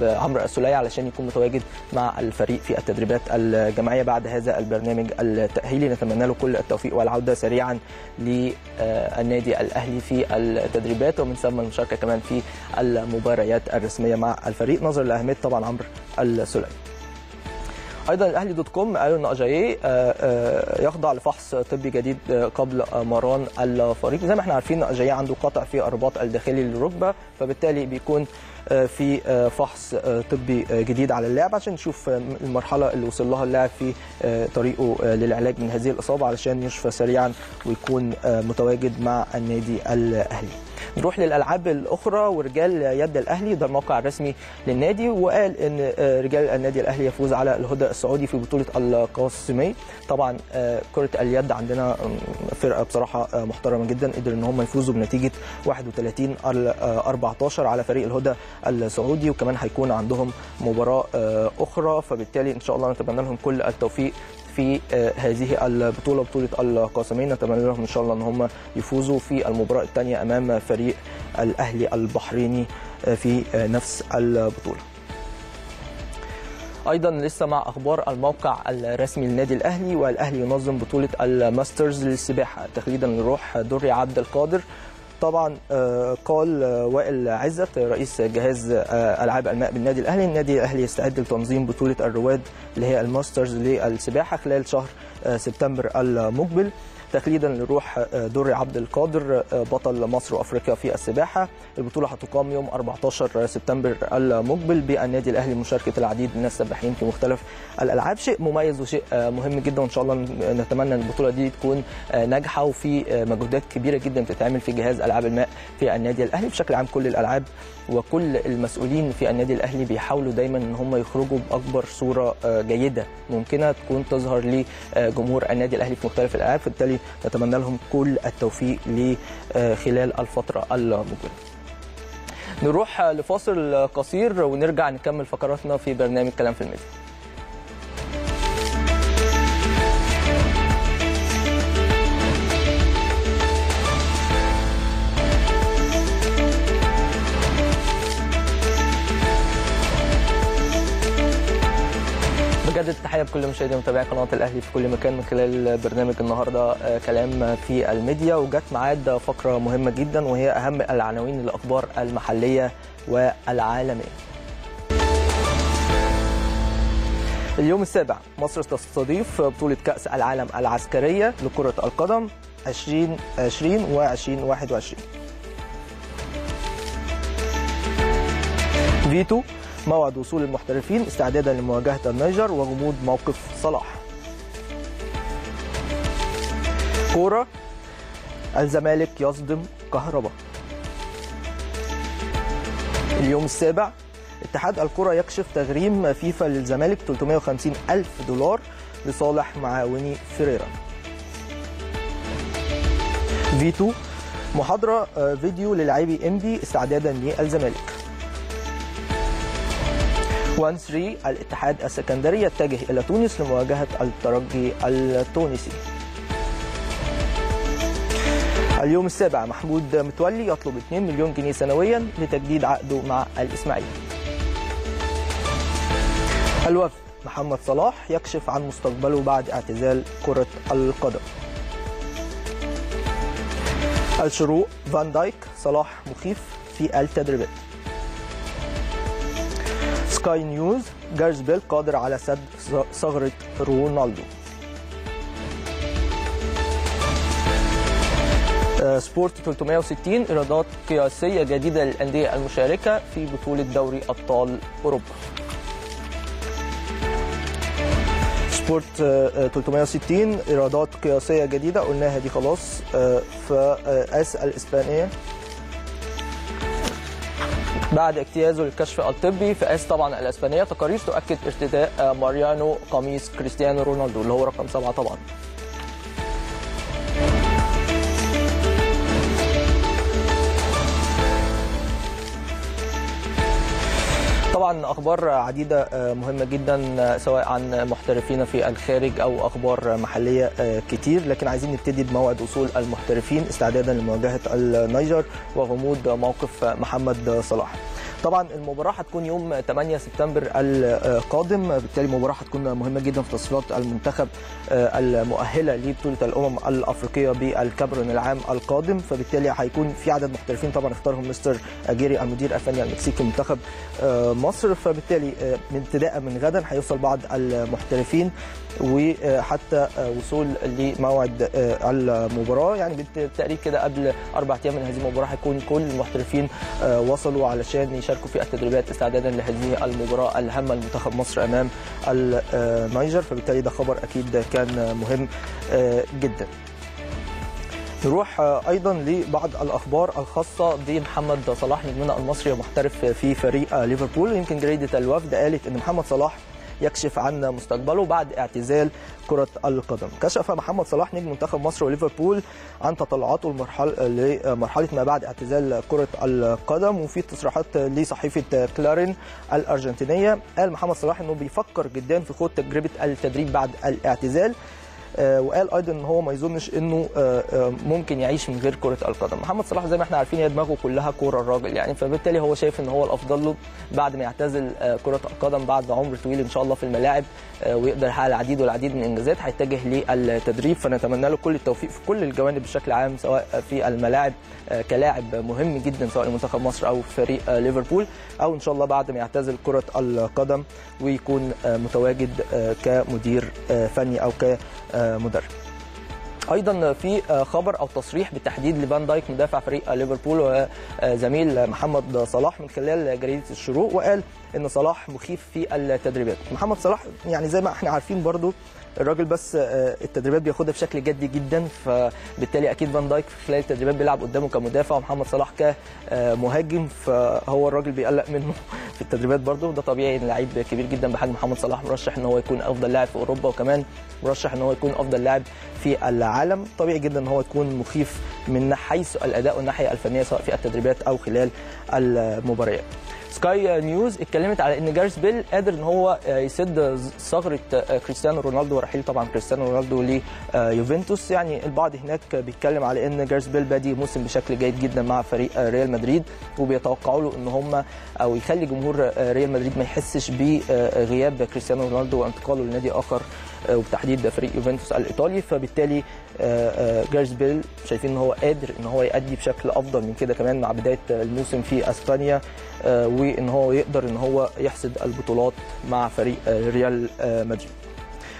بعمرو السوليه علشان يكون متواجد مع الفريق في التدريبات الجماعيه بعد هذا البرنامج التاهيلي. نتمنى له كل التوفيق والعوده سريعا للنادي الاهلي في التدريبات ومن ثم المشاركه كمان في المباريات الرسميه مع الفريق نظرا لاهميه طبعا عمرو السوليه. ايضا الاهلي.com قالوا ان أجايي يخضع لفحص طبي جديد قبل مران الفريق. زي ما احنا عارفين أجايي عنده قطع في الرباط الداخلي للركبه، فبالتالي بيكون في فحص طبي جديد على اللاعب عشان نشوف المرحله اللي وصل لها اللاعب في طريقه للعلاج من هذه الاصابه علشان يشفى سريعا ويكون متواجد مع النادي الاهلي. نروح للالعاب الاخرى ورجال يد الاهلي، ده الموقع الرسمي للنادي وقال ان رجال النادي الاهلي يفوز على الهدى السعودي في بطوله القاسمي. طبعا كره اليد عندنا فرقه بصراحه محترمه جدا، قدروا ان هم يفوزوا بنتيجه 31-14 على فريق الهدى السعودي، وكمان هيكون عندهم مباراه اخرى. فبالتالي ان شاء الله نتمنى لهم كل التوفيق في هذه البطوله، بطوله القاسمين. نتمنى لهم ان شاء الله ان هم يفوزوا في المباراه الثانيه امام فريق الاهلي البحريني في نفس البطوله. ايضا لسه مع اخبار الموقع الرسمي للنادي الاهلي، والاهلي ينظم بطوله الماسترز للسباحه تخليدا لروح دري عبد القادر. طبعا قال وائل عزت رئيس جهاز العاب الماء بالنادي الاهلي النادي الاهلي يستعد لتنظيم بطوله الرواد اللي هي الماسترز للسباحه خلال شهر سبتمبر المقبل. تخليدا لروح دري عبد القادر بطل مصر وافريقيا في السباحه. البطوله هتقام يوم 14 سبتمبر المقبل بالنادي الاهلي مشاركه العديد من السباحين في مختلف الالعاب، شيء مميز وشيء مهم جدا، وان شاء الله نتمنى ان البطوله دي تكون ناجحه، وفي مجهودات كبيره جدا بتتعمل في جهاز العاب الماء في النادي الاهلي. بشكل عام كل الالعاب وكل المسؤولين في النادي الاهلي بيحاولوا دايما ان هم يخرجوا باكبر صوره جيده ممكنه تكون تظهر لجمهور النادي الاهلي في مختلف الالعاب، فبالتالي نتمنى لهم كل التوفيق خلال الفتره المقبله. نروح لفاصل قصير ونرجع نكمل فقراتنا في برنامج كلام في الميديا. تحية بكل مشاهدي ومتابعي قناة الأهلي في كل مكان من خلال برنامج النهارده كلام في الميديا، وجت معاد فقرة مهمة جدا وهي أهم العناوين للأخبار المحلية والعالمية. اليوم السابع مصر تستضيف بطولة كأس العالم العسكرية لكرة القدم 2020 و2021. فيتو موعد وصول المحترفين استعدادا لمواجهة النيجر وغموض موقف صلاح. كورة، الزمالك يصدم كهرباء. اليوم السابع اتحاد الكرة يكشف تغريم فيفا للزمالك $350,000 لصالح معاوني فريرا. فيتو محاضرة فيديو للاعبي انبي استعدادا للزمالك. 1-3 الاتحاد السكندري يتجه إلى تونس لمواجهة الترجي التونسي. اليوم السابع محمود متولي يطلب 2 مليون جنيه سنويا لتجديد عقده مع الإسماعيلي. الوفد محمد صلاح يكشف عن مستقبله بعد اعتزال كرة القدم. الشروق فان دايك صلاح مخيف في التدريبات. سكاي نيوز غاريث بيل قادر على سد ثغرة رونالدو. سبورت 360 إيرادات قياسية جديدة للأندية المشاركة في بطولة دوري أبطال أوروبا. سبورت 360 إيرادات قياسية جديدة قلناها دي خلاص في أس الإسبانية بعد اجتيازه للكشف الطبي في آس طبعا الاسبانيه. تقارير تؤكد ارتداء ماريانو قميص كريستيانو رونالدو اللي هو رقم 7 طبعا. طبعا اخبار عديده مهمه جدا سواء عن محترفين في الخارج او اخبار محليه كتير، لكن عايزين نبتدي بموعد وصول المحترفين استعدادا لمواجهه النيجر وغموض موقف محمد صلاح. طبعا المباراه هتكون يوم 8 سبتمبر القادم، بالتالي المباراه هتكون مهمه جدا في تصفيات المنتخب المؤهله لبطوله الافريقيه بالكاميرون العام القادم، فبالتالي هيكون في عدد محترفين طبعا اختارهم مستر أجايي المدير الفني المكسيكي منتخب مصر، فبالتالي ابتداء من غدا هيوصل بعض المحترفين وحتى وصول لموعد المباراه، يعني بالتقريب كده قبل 4 ايام من هذه المباراه هيكون كل المحترفين وصلوا علشان يشاركوا في التدريبات استعدادا لهذه المباراه الهامه لمنتخب مصر امام النيجر، فبالتالي ده خبر اكيد كان مهم جدا. نروح ايضا لبعض الاخبار الخاصه بمحمد صلاح نجمنا المصري ومحترف في فريق ليفربول. يمكن جريده الوفد قالت ان محمد صلاح يكشف عن مستقبله بعد اعتزال كرة القدم. كشف محمد صلاح نجم منتخب مصر وليفربول عن تطلعاته لمرحلة ما بعد اعتزال كرة القدم، وفي تصريحات لصحيفة كلارين الأرجنتينية قال محمد صلاح انه بيفكر جدا في خوض تجربة التدريب بعد الاعتزال، وقال ايضا ان هو ما يظنش انه ممكن يعيش من غير كره القدم. محمد صلاح زي ما احنا عارفين هي دماغه كلها كوره الراجل يعني، فبالتالي هو شايف ان هو الافضل له بعد ما يعتزل كره القدم بعد عمر طويل ان شاء الله في الملاعب ويقدر يحقق العديد والعديد من الانجازات، هيتجه للتدريب، فنتمنى له كل التوفيق في كل الجوانب بشكل عام سواء في الملاعب كلاعب مهم جدا سواء لمنتخب مصر او فريق ليفربول، او ان شاء الله بعد ما يعتزل كره القدم ويكون متواجد كمدير فني او ك مدرب. ايضا في خبر او تصريح بالتحديد لفان دايك مدافع فريق ليفربول وزميل محمد صلاح من خلال جريده الشروق، وقال ان صلاح مخيف في التدريبات. محمد صلاح يعني زي ما احنا عارفين برضو الراجل بس التدريبات بياخدها بشكل جدي جدا، فبالتالي اكيد فان دايك في خلال التدريبات بيلعب قدامه كمدافع ومحمد صلاح كمهاجم، فهو الراجل بيقلق منه في التدريبات برضه، وده طبيعي. لعيب كبير جدا بحجم محمد صلاح، مرشح ان هو يكون افضل لاعب في اوروبا، وكمان مرشح ان هو يكون افضل لاعب في العالم. طبيعي جدا ان هو يكون مخيف من حيث الاداء والناحيه الفنيه سواء في التدريبات او خلال المباريات. سكاي نيوز اتكلمت على ان جاريث بيل قادر ان هو يسد ثغره كريستيانو رونالدو ورحيل طبعا كريستيانو رونالدو ليوفنتوس. يعني البعض هناك بيتكلم على ان جاريث بيل بادي موسم بشكل جيد جدا مع فريق ريال مدريد، وبيتوقعوا له ان هم او يخلي جمهور ريال مدريد ما يحسش بغياب كريستيانو رونالدو وانتقاله لنادي اخر وبتحديد فريق يوفنتوس الايطالي. فبالتالي جاريث بيل شايفين ان هو قادر ان هو يأدي بشكل افضل من كده كمان مع بدايه الموسم في اسبانيا، وان هو يقدر ان هو يحصد البطولات مع فريق ريال مدريد.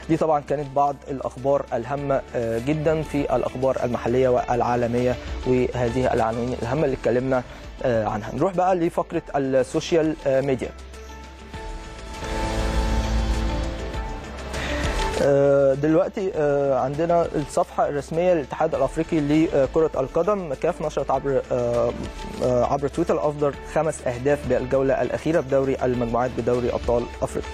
دي طبعا كانت بعض الاخبار الهامه جدا في الاخبار المحليه والعالميه وهذه العناوين الهامه اللي اتكلمنا عنها. نروح بقى لفقره السوشيال ميديا. دلوقتي عندنا الصفحة الرسمية للاتحاد الأفريقي لكرة القدم كاف، نشرت عبر تويتر أفضل 5 أهداف بالجولة الأخيرة بدوري المجموعات بدوري أبطال أفريقيا.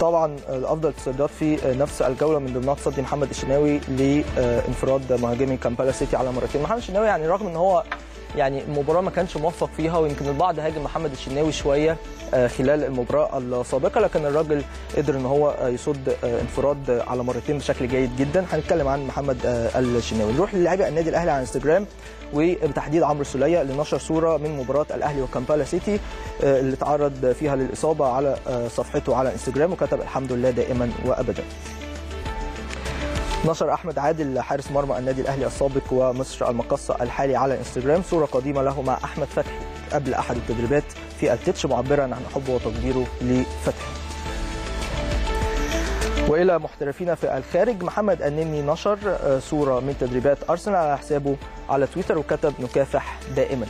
طبعا الافضل تصديات في نفس الجوله من ضمنها تصدي محمد الشناوي لانفراد مهاجمي كامبالا سيتي على مرتين. محمد الشناوي يعني رغم ان هو يعني المباراه ما كانش موفق فيها ويمكن البعض هاجم محمد الشناوي شويه خلال المباراه السابقه، لكن الراجل قدر ان هو يصد انفراد على مرتين بشكل جيد جدا. هنتكلم عن محمد الشناوي. نروح للاعبي النادي الاهلي على انستجرام وبتحديد عمرو السوليه اللي نشر صوره من مباراه الاهلي وكامبالا سيتي اللي تعرض فيها للاصابه على صفحته على انستجرام، وكتب الحمد لله دائما وابدا. نشر احمد عادل حارس مرمى النادي الاهلي السابق ومصر المقاصه الحالي على انستجرام صوره قديمه له مع احمد فتحي قبل احد التدريبات في التتش، معبرا عن حبه وتقديره لفتحي. والى محترفين في الخارج، محمد النني نشر صوره من تدريبات ارسنال على حسابه على تويتر وكتب نكافح دائما.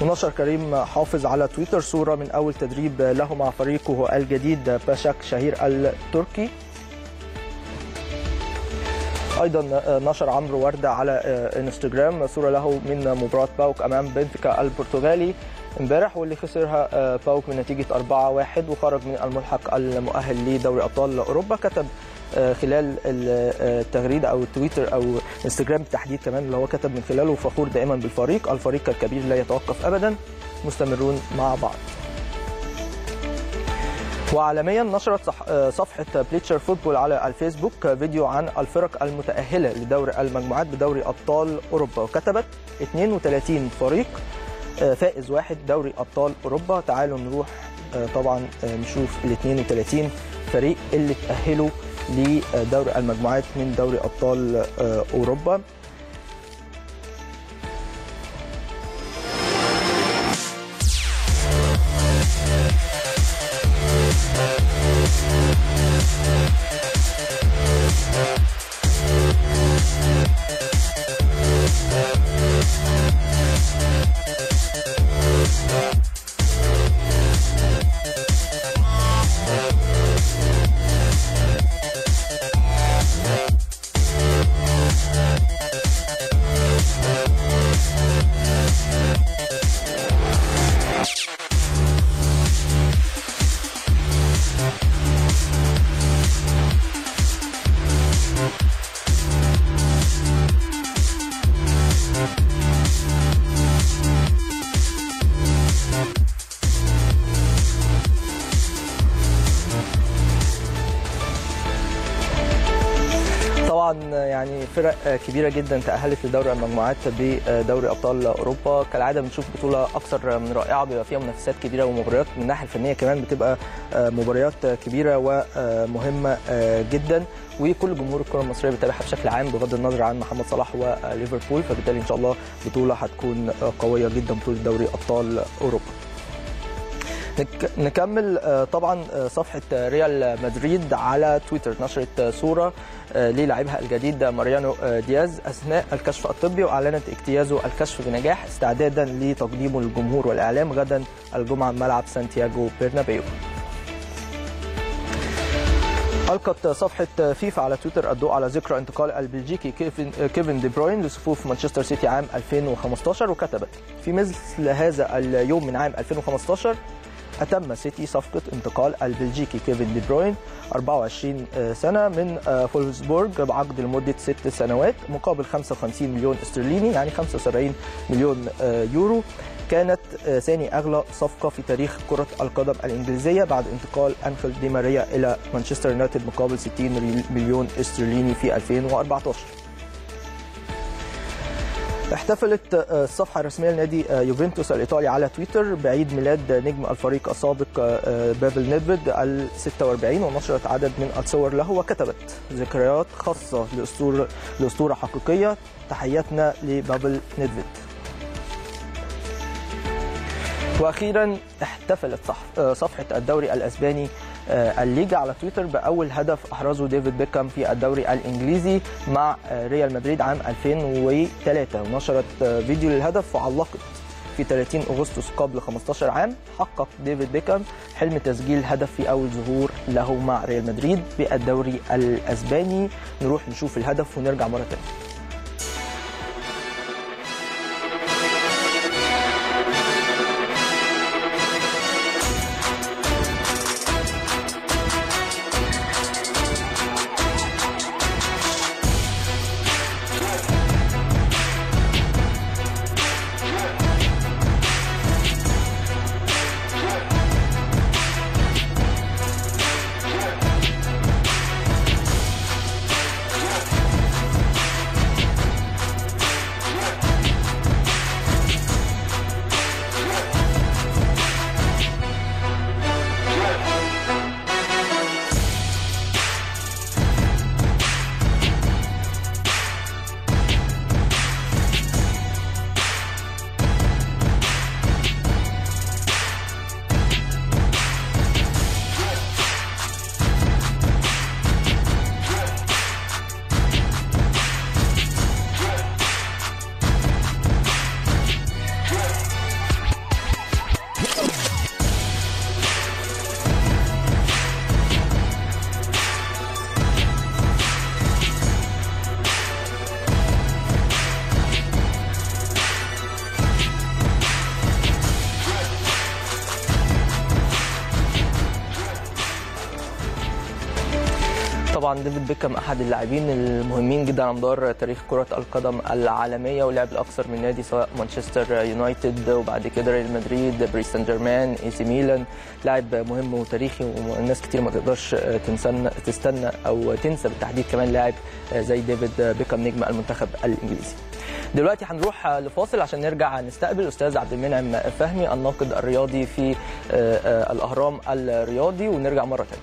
ونشر كريم حافظ على تويتر صوره من اول تدريب له مع فريقه الجديد باشاك شهير التركي. ايضا نشر عمرو ورده على انستجرام صوره له من مباراه باوك امام بنفيكا البرتغالي امبارح واللي خسرها باوك بنتيجه 4-1 وخرج من الملحق المؤهل لدوري ابطال اوروبا. كتب خلال التغريده او تويتر او انستجرام بالتحديد كمان اللي هو كتب من خلاله فخور دائما بالفريق، الفريق الكبير لا يتوقف ابدا، مستمرون مع بعض. وعالميا نشرت صفحه بليتشر فوتبول على الفيسبوك فيديو عن الفرق المتاهله لدوري المجموعات بدوري ابطال اوروبا، وكتبت 32 فريق فائز واحد دوري ابطال اوروبا. تعالوا نروح طبعا نشوف ال 32 فريق اللي تاهلوا لدوري المجموعات من دوري ابطال اوروبا. يعني فرق كبيرة جدا تأهلت لدوري المجموعات بدوري أبطال أوروبا. كالعادة بنشوف بطولة أكثر من رائعة، بيبقى فيها منافسات كبيرة ومباريات من الناحية الفنية كمان بتبقى مباريات كبيرة ومهمة جدا، وكل جمهور الكرة المصرية بيتابعها بشكل عام بغض النظر عن محمد صلاح وليفربول. فبالتالي إن شاء الله بطولة هتكون قوية جدا، بطولة دوري أبطال أوروبا. نكمل طبعا صفحة ريال مدريد على تويتر نشرت صورة للاعبها الجديد ماريانو دياز أثناء الكشف الطبي، وأعلنت اجتيازه الكشف بنجاح استعدادا لتقديمه للجمهور والإعلام غدا الجمعة ملعب سانتياغو برنابيو. ألقت صفحة فيفا على تويتر الضوء على ذكرى انتقال البلجيكي كيفن دي بروين لصفوف مانشستر سيتي عام 2015 وكتبت: في مثل هذا اليوم من عام 2015 أتم سيتي صفقة انتقال البلجيكي كيفن دي بروين 24 سنة من فولسبورغ بعقد لمدة 6 سنوات مقابل 55 مليون استرليني يعني 75 مليون يورو. كانت ثاني أغلى صفقة في تاريخ كرة القدم الإنجليزية بعد انتقال أنخيل دي ماريا إلى مانشستر يونايتد مقابل 60 مليون استرليني في 2014. احتفلت الصفحة الرسمية لنادي يوفنتوس الإيطالي على تويتر بعيد ميلاد نجم الفريق السابق بافل نيدفيد ال 46 ونشرت عدد من الصور له وكتبت: ذكريات خاصة لأسطورة حقيقية، تحياتنا لبافل نيدفيد. وأخيرا احتفلت صفحة الدوري الأسباني الليجا على تويتر بأول هدف أحرزه ديفيد بيكام في الدوري الإنجليزي مع ريال مدريد عام 2003 ونشرت فيديو للهدف وعلقت: في 30 أغسطس قبل 15 عام حقق ديفيد بيكام حلم تسجيل هدف في أول ظهور له مع ريال مدريد بالدوري الأسباني. نروح نشوف الهدف ونرجع مرة تانية. طبعا ديفيد بيكام احد اللاعبين المهمين جدا على مدار تاريخ كره القدم العالميه، ولعب لاكثر من نادي سواء مانشستر يونايتد وبعد كده ريال مدريد، باريس سان جيرمان، اي سي ميلان. لاعب مهم وتاريخي والناس كتير ما تقدرش تستنى او تنسى بالتحديد كمان لاعب زي ديفيد بيكام نجم المنتخب الانجليزي. دلوقتي هنروح لفاصل عشان نرجع نستقبل الاستاذ عبد المنعم فهمي الناقد الرياضي في الاهرام الرياضي ونرجع مره ثانيه.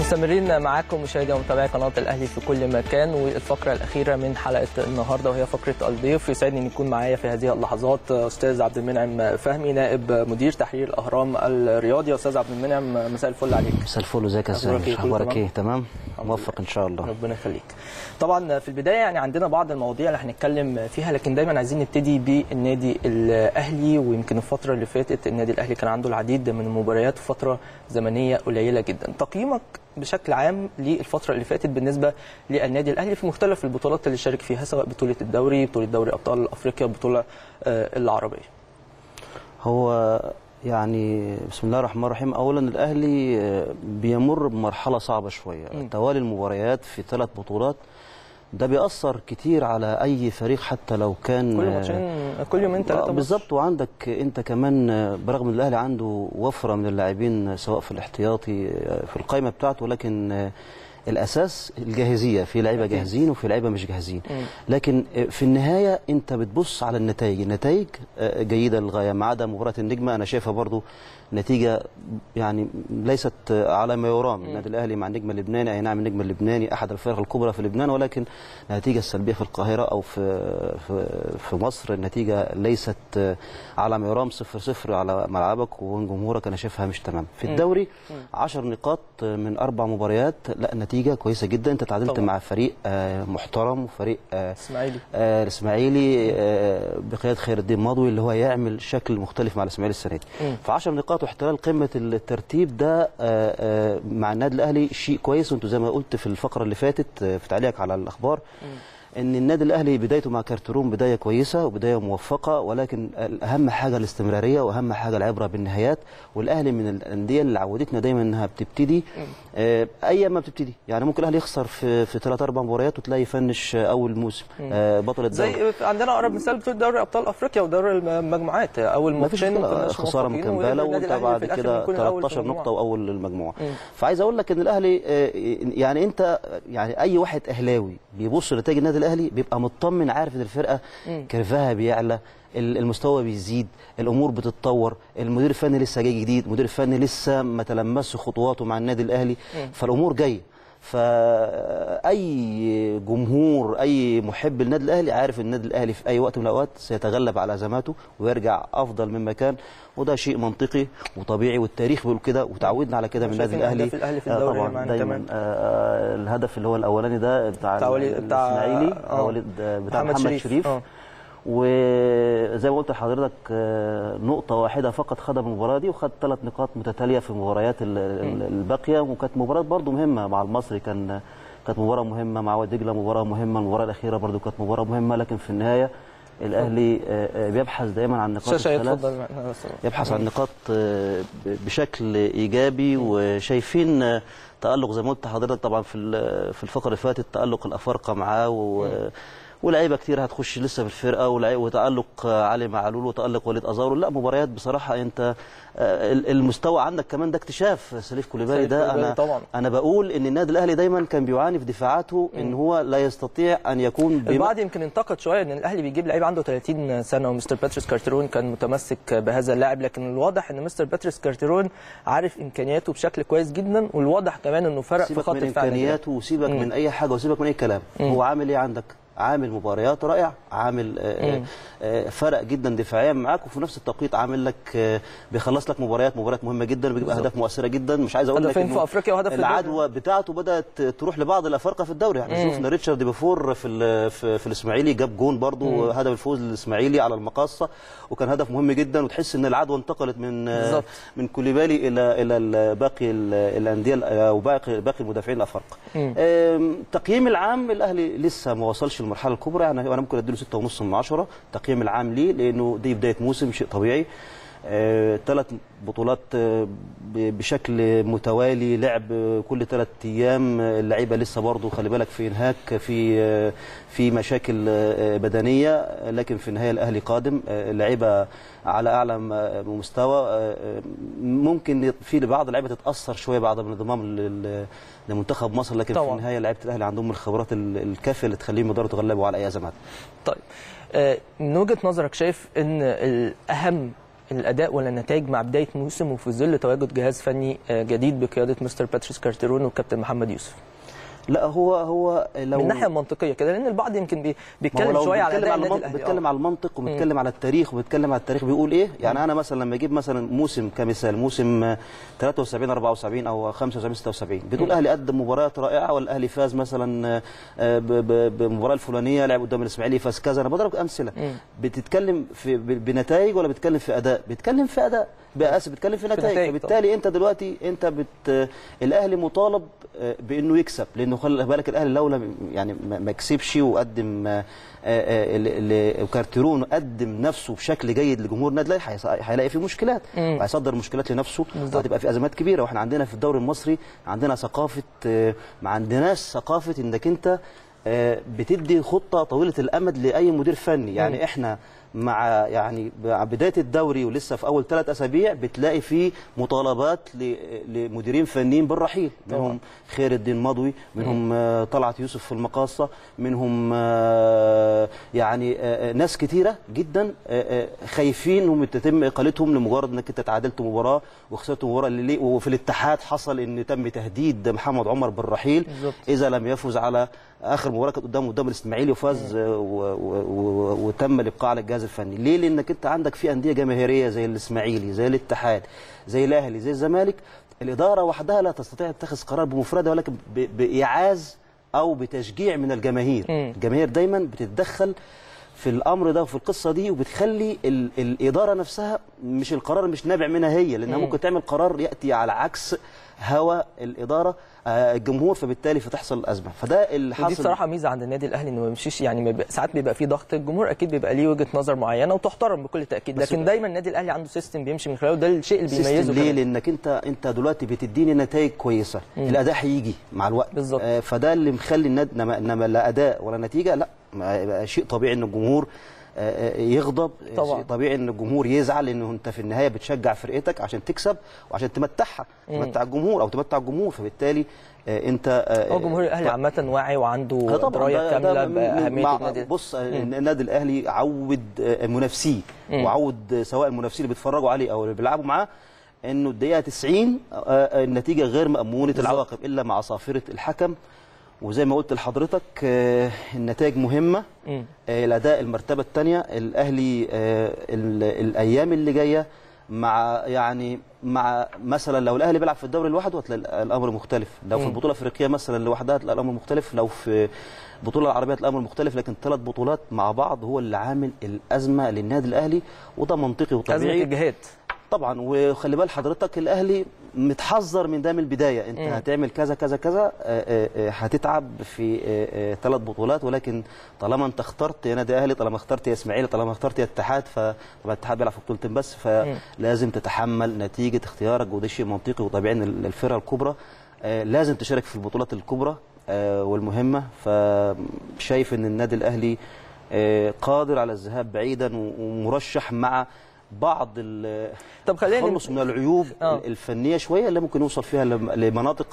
مستمرين معاكم مشاهدي ومتابعي قناه الاهلي في كل مكان، والفقره الاخيره من حلقه النهارده وهي فقره الضيف. يسعدني ان يكون معايا في هذه اللحظات استاذ عبد المنعم فهمي نائب مدير تحرير الاهرام الرياضي. استاذ عبد المنعم مساء الفل عليك. مساء الفل، ازيك يا استاذ؟ اخبارك ايه؟ تمام، موفق ان شاء الله. ربنا يخليك. طبعا في البدايه يعني عندنا بعض المواضيع اللي هنتكلم فيها، لكن دايما عايزين نبتدي بالنادي الاهلي. ويمكن الفتره اللي فاتت النادي الاهلي كان عنده العديد من المباريات في فتره زمنيه قليله جدا. تقييمك بشكل عام للفترة اللي فاتت بالنسبة للنادي الأهلي في مختلف البطولات اللي شارك فيها سواء بطولة الدوري، بطولة دوري أبطال أفريقيا، البطولة العربية؟ هو يعني بسم الله الرحمن الرحيم، أولا الأهلي بيمر بمرحلة صعبة شوية، توالي المباريات في 3 بطولات ده بيأثر كتير على أي فريق حتى لو كان كل يومين 3 بالظبط. وعندك أنت كمان برغم إن الأهلي عنده وفرة من اللاعبين سواء في الاحتياطي في القائمة بتاعته، ولكن الاساس الجاهزيه، في لعيبه جاهزين وفي لعيبه مش جاهزين، لكن في النهايه انت بتبص على النتائج. النتائج جيده للغايه ما عدا مباراه النجمه، انا شايفها برضو نتيجه يعني ليست على ما يرام. النادي الاهلي مع النجم اللبناني، اي نعم النجم اللبناني احد الفرق الكبرى في لبنان، ولكن النتيجه السلبيه في القاهره او في مصر النتيجه ليست على ما يرام. 0-0 على ملعبك وجمهورك انا شايفها مش تمام. في الدوري 10 نقاط من 4 مباريات، لا نتيجه كويسه جدا، انت تعادلت مع فريق محترم وفريق الاسماعيلي بقياده خير الدين مضوي اللي هو يعمل شكل مختلف مع الاسماعيلي السنه دي. ف 10 نقاط واحتلال قمه الترتيب ده مع النادي الاهلي شيء كويس. وانتوا زي ما قلت في الفقره اللي فاتت في تعليقك على الاخبار ان النادي الاهلي بدايته مع كارترون بدايه كويسه وبدايه موفقه، ولكن اهم حاجه الاستمراريه واهم حاجه العبره بالنهايات. والاهلي من الانديه اللي عودتنا دايما انها بتبتدي ايام ما بتبتدي، يعني ممكن الاهلي يخسر في 3-4 مباريات وتلاقي يفنش اول موسم بطل الدوري. زي عندنا اقرب مثال بطوله دوري ابطال افريقيا ودوري المجموعات، اول ماتشين خساره من كامبالا وانت بعد كده 13 نقطه واول المجموعه. فعايز اقول لك ان الاهلي يعني انت يعني اي واحد اهلاوي بيبص لنتائج النادي الاهلي بيبقى مطمن، عارف ان الفرقه كيرفها بيعلى، المستوى بيزيد، الامور بتتطور، المدير الفني لسه جاي جديد، مدير الفني لسه ما تلمسش خطواته مع النادي الاهلي، فالامور جايه. فأي جمهور أي محب للنادي الأهلي عارف النادي الأهلي في أي وقت من الأوقات سيتغلب على أزماته ويرجع أفضل مما كان، وده شيء منطقي وطبيعي والتاريخ بيقول كده وتعودنا على كده من النادي الأهلي. طبعا دايما الهدف اللي هو الأولاني ده بتاع الإسماعيلي بتاع محمد شريف، وزي ما قلت لحضرتك نقطة واحدة فقط خدها بالمباراة دي، وخد 3 نقاط متتالية في المباريات الباقية. وكانت مباراة برضو مهمة مع المصري، كانت مباراة مهمة مع وادي دجلة، مباراة مهمة، المباراة الأخيرة برضو كانت مباراة مهمة. لكن في النهاية الأهلي بيبحث دايما عن نقاط الثلاث، يبحث عن نقاط بشكل إيجابي. وشايفين تألق زي ما قلت لحضرتك طبعا في الفقرة اللي فاتت، تألق الأفارقة معاه ولاعيبه كتير هتخش لسه في الفرقه، وتالق علي معلول وتالق وليد أزارو. لا مباريات بصراحه انت المستوى عندك كمان، ده اكتشاف سليف كلوبالي ده. انا بقول ان النادي الاهلي دايما كان بيعاني في دفاعاته، ان هو لا يستطيع ان يكون البعض يمكن انتقد شويه ان الاهلي بيجيب لعيب عنده 30 سنه، ومستر باتريس كارترون كان متمسك بهذا اللاعب، لكن الواضح ان مستر باتريس كارترون عارف امكانياته بشكل كويس جدا، والواضح كمان انه فرق في خط الدفاع. سيبك من امكانياته وسيبك من اي حاجه وسيبك من اي كلام، هو عامل ايه عندك؟ عامل مباريات رائع، عامل فرق جدا دفاعيا معاك، وفي نفس التوقيت عامل لك بيخلص لك مباريات مهمه جدا، بيجيب اهداف مؤثره جدا. مش عايز اقول لك في افريقيا وهدف العدوى بتاعته بدات تروح لبعض الافارقه في الدوري، يعني شفنا ريتشارد بيفور في الاسماعيلي جاب جون برضو، هدف الفوز للاسماعيلي على المقاصه، وكان هدف مهم جدا. وتحس ان العدوى انتقلت من كوليبالي الى باقي الانديه وباقي المدافعين الافارقه. تقييم العام الاهلي لسه ما وصلش المرحله الكبرى، يعني انا ممكن اديله 6.5 من 10 تقييم العام ليه، لانه دي بدايه موسم شيء طبيعي. 3 بطولات بشكل متوالي، لعب كل 3 ايام، اللعيبه لسه برضه خلي بالك في انهاك، في مشاكل بدنيه، لكن في النهايه الاهلي قادم، اللعيبه على اعلى مستوى. ممكن في بعض اللعيبه تتاثر شويه بعد الانضمام لمنتخب مصر، لكن طبعا في النهايه لعيبه الاهلي عندهم الخبرات الكافيه اللي تخليهم يقدروا يتغلبوا على اي ازمات. طيب من وجهه نظرك شايف ان الاهم الاداء ولا النتائج مع بدايه موسم، وفي ظل تواجد جهاز فني جديد بقياده مستر باتريس كارترون والكابتن محمد يوسف؟ لا هو لو من الناحيه المنطقيه كده، لان البعض يمكن بيتكلم شويه على الاداء النادي الاهلي، بيتكلم على المنطق وبيتكلم على التاريخ بيقول ايه. يعني انا مثلا لما اجيب مثلا موسم كمثال، موسم 73 74 او 75 76، بتقول الاهلي قدم مباريات رائعه، والاهلي فاز مثلا بالمباراه الفلانيه، لعب قدام الاسماعيلي فاز كذا. انا بضرب امثله. بتتكلم بنتائج ولا بتتكلم في اداء؟ بتتكلم في اداء، بس بتتكلم في نتائج. فبالتالي انت دلوقتي الاهلي مطالب بانه يكسب، لانه خلي بالك الاهلي لولا يعني ما كسبش وقدم كارترون قدم نفسه بشكل جيد لجمهور النادي الاهلي، هيلاقي فيه مشكلات وهيصدر مشكلات لنفسه، وهتبقى في ازمات كبيره. واحنا عندنا في الدوري المصري عندنا ثقافه، ما عندناش ثقافه انك انت بتدي خطه طويله الامد لاي مدير فني. يعني احنا مع يعني بدايه الدوري ولسه في اول 3 اسابيع بتلاقي في مطالبات لمديرين فنيين بالرحيل، منهم خير الدين مضوي، منهم طلعت يوسف في المقاصه، منهم يعني ناس كتيره جدا خايفين انهم تتم اقالتهم لمجرد انك انت تعادلت مباراه وخسرت مباراه. وفي الاتحاد حصل ان تم تهديد محمد عمر بالرحيل اذا لم يفوز على اخر مباراه كانت قدام الاسماعيلي وفاز وتم الابقاء على الجهاز الفني. ليه؟ لانك انت عندك في انديه جماهيريه زي الاسماعيلي، زي الاتحاد، زي الاهلي، زي الزمالك، الاداره وحدها لا تستطيع تتخذ قرار بمفردها ولكن بايعاز او بتشجيع من الجماهير. الجماهير دايما بتتدخل في الامر ده وفي القصه دي وبتخلي الاداره نفسها، مش القرار مش نابع منها هي، لانها ممكن تعمل قرار ياتي على عكس هوى الاداره الجمهور، فبالتالي فتحصل الازمه. فده اللي حصل. دي بصراحه ميزه عند النادي الاهلي انه ما بيمشيش، يعني ساعات بيبقى فيه ضغط الجمهور، اكيد بيبقى ليه وجهه نظر معينه وتحترم بكل تاكيد، لكن دايما النادي الاهلي عنده سيستم بيمشي من خلاله، ده الشيء اللي بيميزه. ليه؟ لانك انت دلوقتي بتديني نتائج كويسه، الاداء هيجي مع الوقت بالظبط. فده اللي مخلي النادي، انما لا اداء ولا نتيجه، لا شيء طبيعي ان الجمهور يغضب طبعا. طبيعي ان الجمهور يزعل، لانه انت في النهايه بتشجع فرقتك عشان تكسب وعشان تمتعها، تمتع الجمهور او تمتع الجمهور، فبالتالي انت هو جمهور الاهلي عامه واعي وعنده درايه كامله باهميه النادي. بص، النادي الاهلي عود منافسيه وعود سواء المنافسين اللي بيتفرجوا عليه او اللي بيلعبوا معاه انه الدقيقه 90 النتيجه غير مامونه العواقب الا مع عصافيره الحكم. وزي ما قلت لحضرتك النتائج مهمة، الأداء المرتبة الثانية. الأهلي الأيام اللي جاية مع مثلا لو الأهلي بيلعب في الدوري لوحده هتلاقي الأمر مختلف، لو في البطولة الأفريقية مثلا لوحدها هتلاقي الأمر مختلف، لو في البطولة العربية هتلاقي الأمر مختلف، لكن 3 بطولات مع بعض هو اللي عامل الأزمة للنادي الأهلي، وده منطقي وطبيعي. أزمة الجهات طبعا. وخلي بال حضرتك الاهلي متحذر من ده من البدايه، انت هتعمل كذا كذا كذا هتتعب في 3 بطولات، ولكن طالما انت اخترت يا نادي اهلي، طالما اخترت يا اسماعيلي، طالما اخترت يا اتحاد، فطبعا الاتحاد بيلعب في بطولتين بس، فلازم تتحمل نتيجه اختيارك، وده شيء منطقي وطبيعي ان الفرقه الكبرى لازم تشارك في البطولات الكبرى والمهمه. فشايف ان النادي الاهلي قادر على الذهاب بعيدا ومرشح مع بعض التخلص من العيوب الفنيه شويه اللي ممكن يوصل فيها لمناطق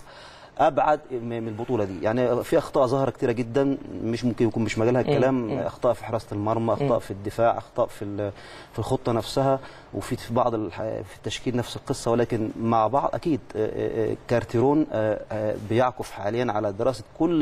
ابعد من البطوله دي. يعني في اخطاء ظاهره كتيره جدا مش ممكن يكون مش مجالها الكلام، اخطاء في حراسه المرمى، اخطاء في الدفاع، اخطاء في الخطه نفسها، وفي بعض في التشكيل نفس القصه، ولكن مع بعض اكيد كارترون بيعكف حاليا على دراسه كل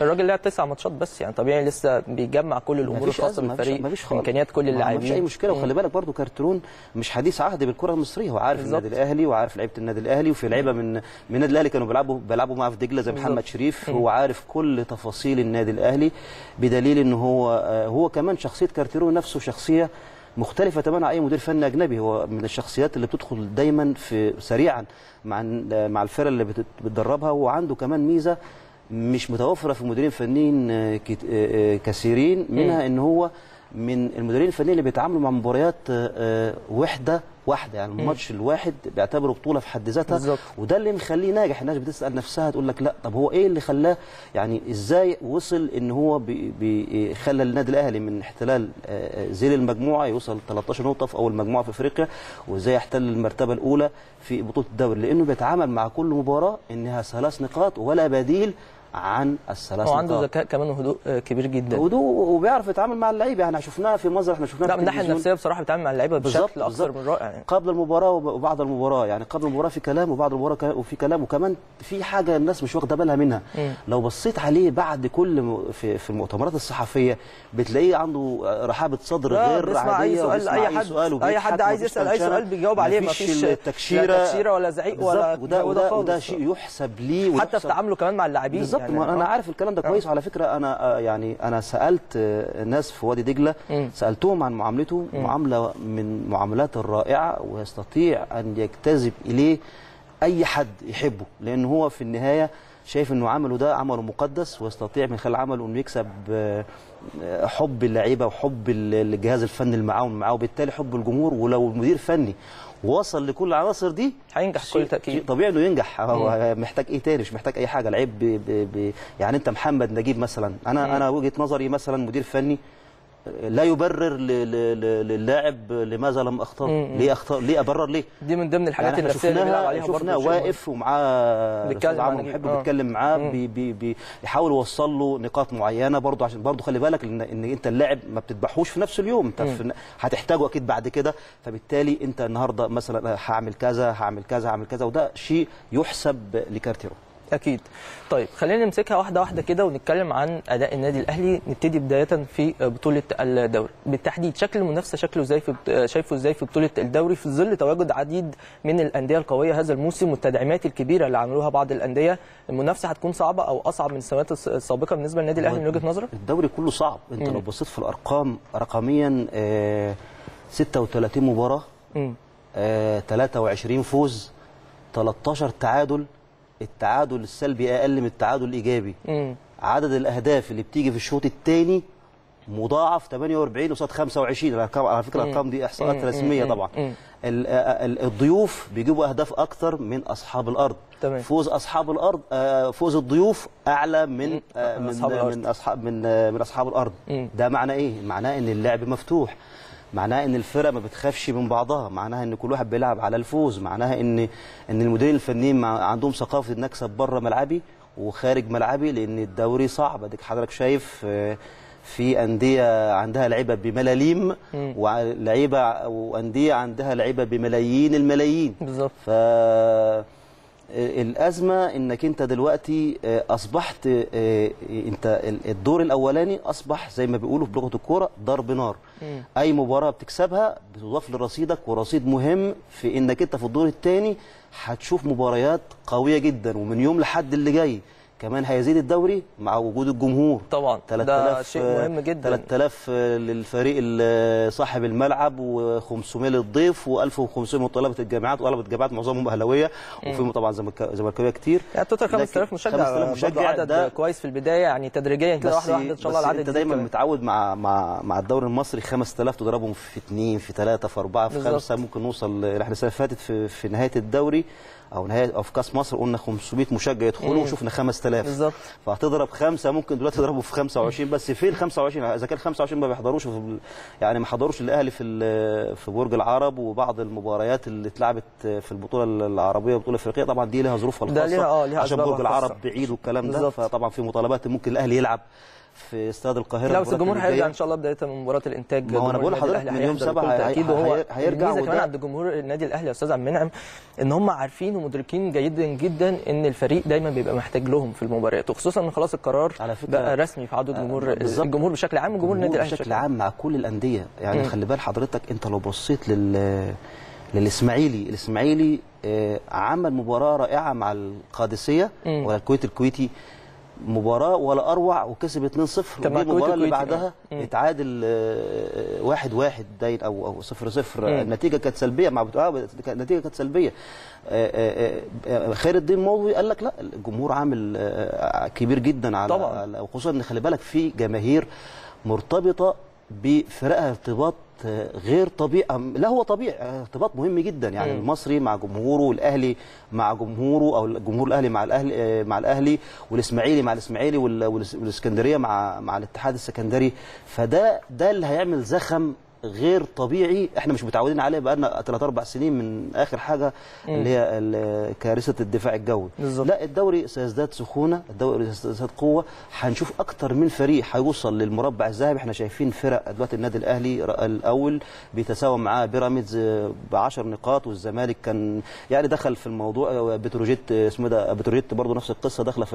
الراجل لعب 9 ماتشات بس، يعني طبيعي لسه بيجمع كل الامور الخاصه بالفريق، امكانيات كل اللاعبين، مفيش اي مشكله. وخلي بالك برضو كارترون مش حديث عهد بالكره المصريه، هو عارف النادي الاهلي وعارف لعيبه النادي الاهلي، وفي لعيبه من النادي الاهلي كانوا بيلعبوا معاه في دجله زي محمد شريف، هو عارف كل تفاصيل النادي الاهلي، بدليل ان هو كمان شخصيه كارترون نفسه شخصيه مختلفه تماما عن اي مدير فني اجنبي. هو من الشخصيات اللي بتدخل دايما في سريعا مع الفرقه اللي بتدربها، وعنده كمان ميزه مش متوفره في مديرين فنيين كثيرين، منها ان هو من المديرين الفنيين اللي بيتعاملوا مع مباريات واحده، يعني الماتش الواحد بيعتبره بطوله في حد ذاتها بالزبط. وده اللي مخليه ناجح. الناس بتسال نفسها تقول لك لا، طب هو ايه اللي خلاه، يعني ازاي وصل ان هو خلى النادي الاهلي من احتلال ذيل المجموعه يوصل 13 نقطه في اول مجموعه في افريقيا، وازاي يحتل المرتبه الاولى في بطوله الدوري، لانه بيتعامل مع كل مباراه انها 3 نقاط ولا بديل عن ال3 نقاط. وعنده ذكاء كمان وهدوء كبير جدا. هدوء، وبيعرف يتعامل مع اللعيبه، يعني شفناها في مظهر، احنا شفناها في الناحيه النفسيه بصراحه، بيتعامل مع اللعيبه بشكل اكثر من رائع، يعني قبل المباراه وبعد المباراه، يعني قبل المباراه في كلام وبعد المباراه وفي كلام. وكمان في حاجه الناس مش واخده بالها منها، لو بصيت عليه بعد كل في المؤتمرات الصحفيه بتلاقيه عنده رحابه صدر غير عاديه، اي حد عايز يسال اي سؤال بيجاوب عليه، مفيش تكشيره ولا زعيق ولا وده شيء يحسب ليه، حتى في تعامله كمان مع اللاعبين. يعني انا عارف الكلام ده كويس. وعلى فكره انا سالت ناس في وادي دجله، سالتهم عن معاملته، معامله من معاملات الرائعه، ويستطيع ان يجتذب اليه اي حد يحبه، لان هو في النهايه شايف انه عمله ده عمله مقدس، ويستطيع من خلال عمله انه يكسب حب اللعيبه وحب الجهاز الفني اللي معاه وبالتالي حب الجمهور. ولو مدير فني وصل لكل العناصر دي هينجح بكل تاكيد، طبيعي انه ينجح. هو محتاج ايه تاني؟ مش محتاج اي حاجه. لعيب يعني انت محمد نجيب مثلا، انا وجهه نظري مثلا مدير فني لا يبرر للاعب لماذا لم اختار. ليه اختار؟ ليه ابرر ليه؟ دي من ضمن الحاجات يعني النفسيه اللي بيلعب عليها. شفناه واقف ومعاه بنحب نتكلم معاه، بيحاول يوصل له نقاط معينه برضه، عشان برضه خلي بالك ان انت اللاعب ما بتذبحوش في نفس اليوم، انت هتحتاجه اكيد بعد كده. فبالتالي انت النهارده مثلا هعمل كذا هعمل كذا هعمل كذا، وده شيء يحسب لكارترون اكيد. طيب خلينا نمسكها واحده واحده كده ونتكلم عن اداء النادي الاهلي. نبتدي بدايه في بطوله الدوري بالتحديد. شكل المنافسه شكله ازاي شايفه ازاي في بطوله الدوري في ظل تواجد عديد من الانديه القويه هذا الموسم والتدعيمات الكبيره اللي عملوها بعض الانديه؟ المنافسه هتكون صعبه او اصعب من السنوات السابقه بالنسبه للنادي الاهلي من وجهه نظرك؟ الدوري كله صعب. انت لو بصيت في الارقام رقميا 36 مباراه، 23 فوز، 13 تعادل. التعادل السلبي اقل من التعادل الايجابي. عدد الاهداف اللي بتيجي في الشوط الثاني مضاعف 48 قصاد 25. الارقام على فكره الارقام دي احصاءات رسميه طبعا. الضيوف بيجيبوا اهداف اكتر من اصحاب الارض. تمام. فوز اصحاب الارض فوز الضيوف اعلى من اصحاب الارض. ده معناه ايه؟ معناه ان اللعب مفتوح، معناها ان الفرق ما بتخافش من بعضها، معناها ان كل واحد بيلعب على الفوز، معناها ان المديرين الفنيين عندهم ثقافه ان اكسب بره ملعبي وخارج ملعبي، لان الدوري صعب. اديك حضرتك شايف في انديه عندها لعيبه بملاليم، ولعيبه وانديه عندها لعيبه بملايين الملايين بالظبط. الازمه انك انت دلوقتي اصبحت انت الدور الاولاني اصبح زي ما بيقولوا بلغه الكوره ضرب نار. اي مباراه بتكسبها بتضاف لرصيدك، ورصيد مهم في انك انت في الدور الثاني هتشوف مباريات قويه جدا. ومن يوم لحد اللي جاي كمان هيزيد الدوري مع وجود الجمهور طبعا. 3000 شيء مهم جدا، 3000 للفريق صاحب الملعب و500 للضيف و1500 طلبه الجامعات، وطلبه الجامعات معظمهم اهلاويه وفي طبعا زملكاويه كتير. يعني توتال 5000 مشجع عدد كويس في البدايه، يعني تدريجيا كده واحده واحده ان شاء الله العدد. انت دايما متعود مع الدوري المصري 5000 تضربهم في 2 في 3 في 4 في 5. ممكن نوصل احنا السنه اللي فاتت في نهايه الدوري أو في كاس مصر قلنا 500 مشجع يدخلوا وشفنا 5000 بالظبط. فهتضرب 5 ممكن دلوقتي تضربه في 25. بس فين ال 25؟ اذا كان 25 ما بيحضروش يعني ما حضروش الاهلي في برج العرب وبعض المباريات اللي اتلعبت في البطوله العربيه والبطوله الافريقيه. طبعا دي لها ظروفها الخاصه، ليها عشان برج العرب بعيد والكلام ده. فطبعا في مطالبات ممكن الاهلي يلعب في استاد القاهره. لا بس الجمهور هيرجع ان شاء الله بدايه من مباراه الانتاج. ما هو انا بقول لحضرتك من يوم 7 اكيد هو هيرجع. وده كمان عند جمهور النادي الاهلي يا استاذ عبد المنعم ان هم عارفين ومدركين جيدا جدا ان الفريق دايما بيبقى محتاج لهم في المباريات، وخصوصا ان خلاص القرار بقى رسمي في عدد جمهور الجمهور بشكل عام وجمهور النادي الاهلي بشكل عام مع كل الانديه. يعني خلي بال حضرتك انت لو بصيت للاسماعيلي، الاسماعيلي عمل مباراه رائعه مع القادسيه ولا الكويتي مباراة ولا أروع وكسب 2-0. المباراة اللي بعدها اتعادل 1-1 باين أو 0-0. النتيجة كانت سلبية مع النتيجة كانت سلبية. خير الدين مولوي قال لك لا، الجمهور عامل كبير جدا على وخصوصا إن خلي بالك في جماهير مرتبطة بفرقها ارتباط غير طبيعي. لا هو طبيعي، ارتباط مهم جدا. يعني المصري مع جمهوره، والاهلي مع جمهوره، او الجمهور الاهلي مع الاهلي، والاسماعيلي مع الاسماعيلي، والاسكندريه مع الاتحاد السكندري. فده اللي هيعمل زخم غير طبيعي احنا مش متعودين عليه بقالنا 3-4 سنين من اخر حاجه اللي هي كارثه الدفاع الجوي. لا الدوري سيزداد سخونه، الدوري سيزداد قوه. هنشوف اكتر من فريق هيوصل للمربع الذهبي. احنا شايفين فرق دلوقتي النادي الاهلي الاول بيتساوى معاه بيراميدز ب10 نقاط، والزمالك كان يعني دخل في الموضوع. بتروجيت اسمه ده، بتروجيت برضه نفس القصه داخله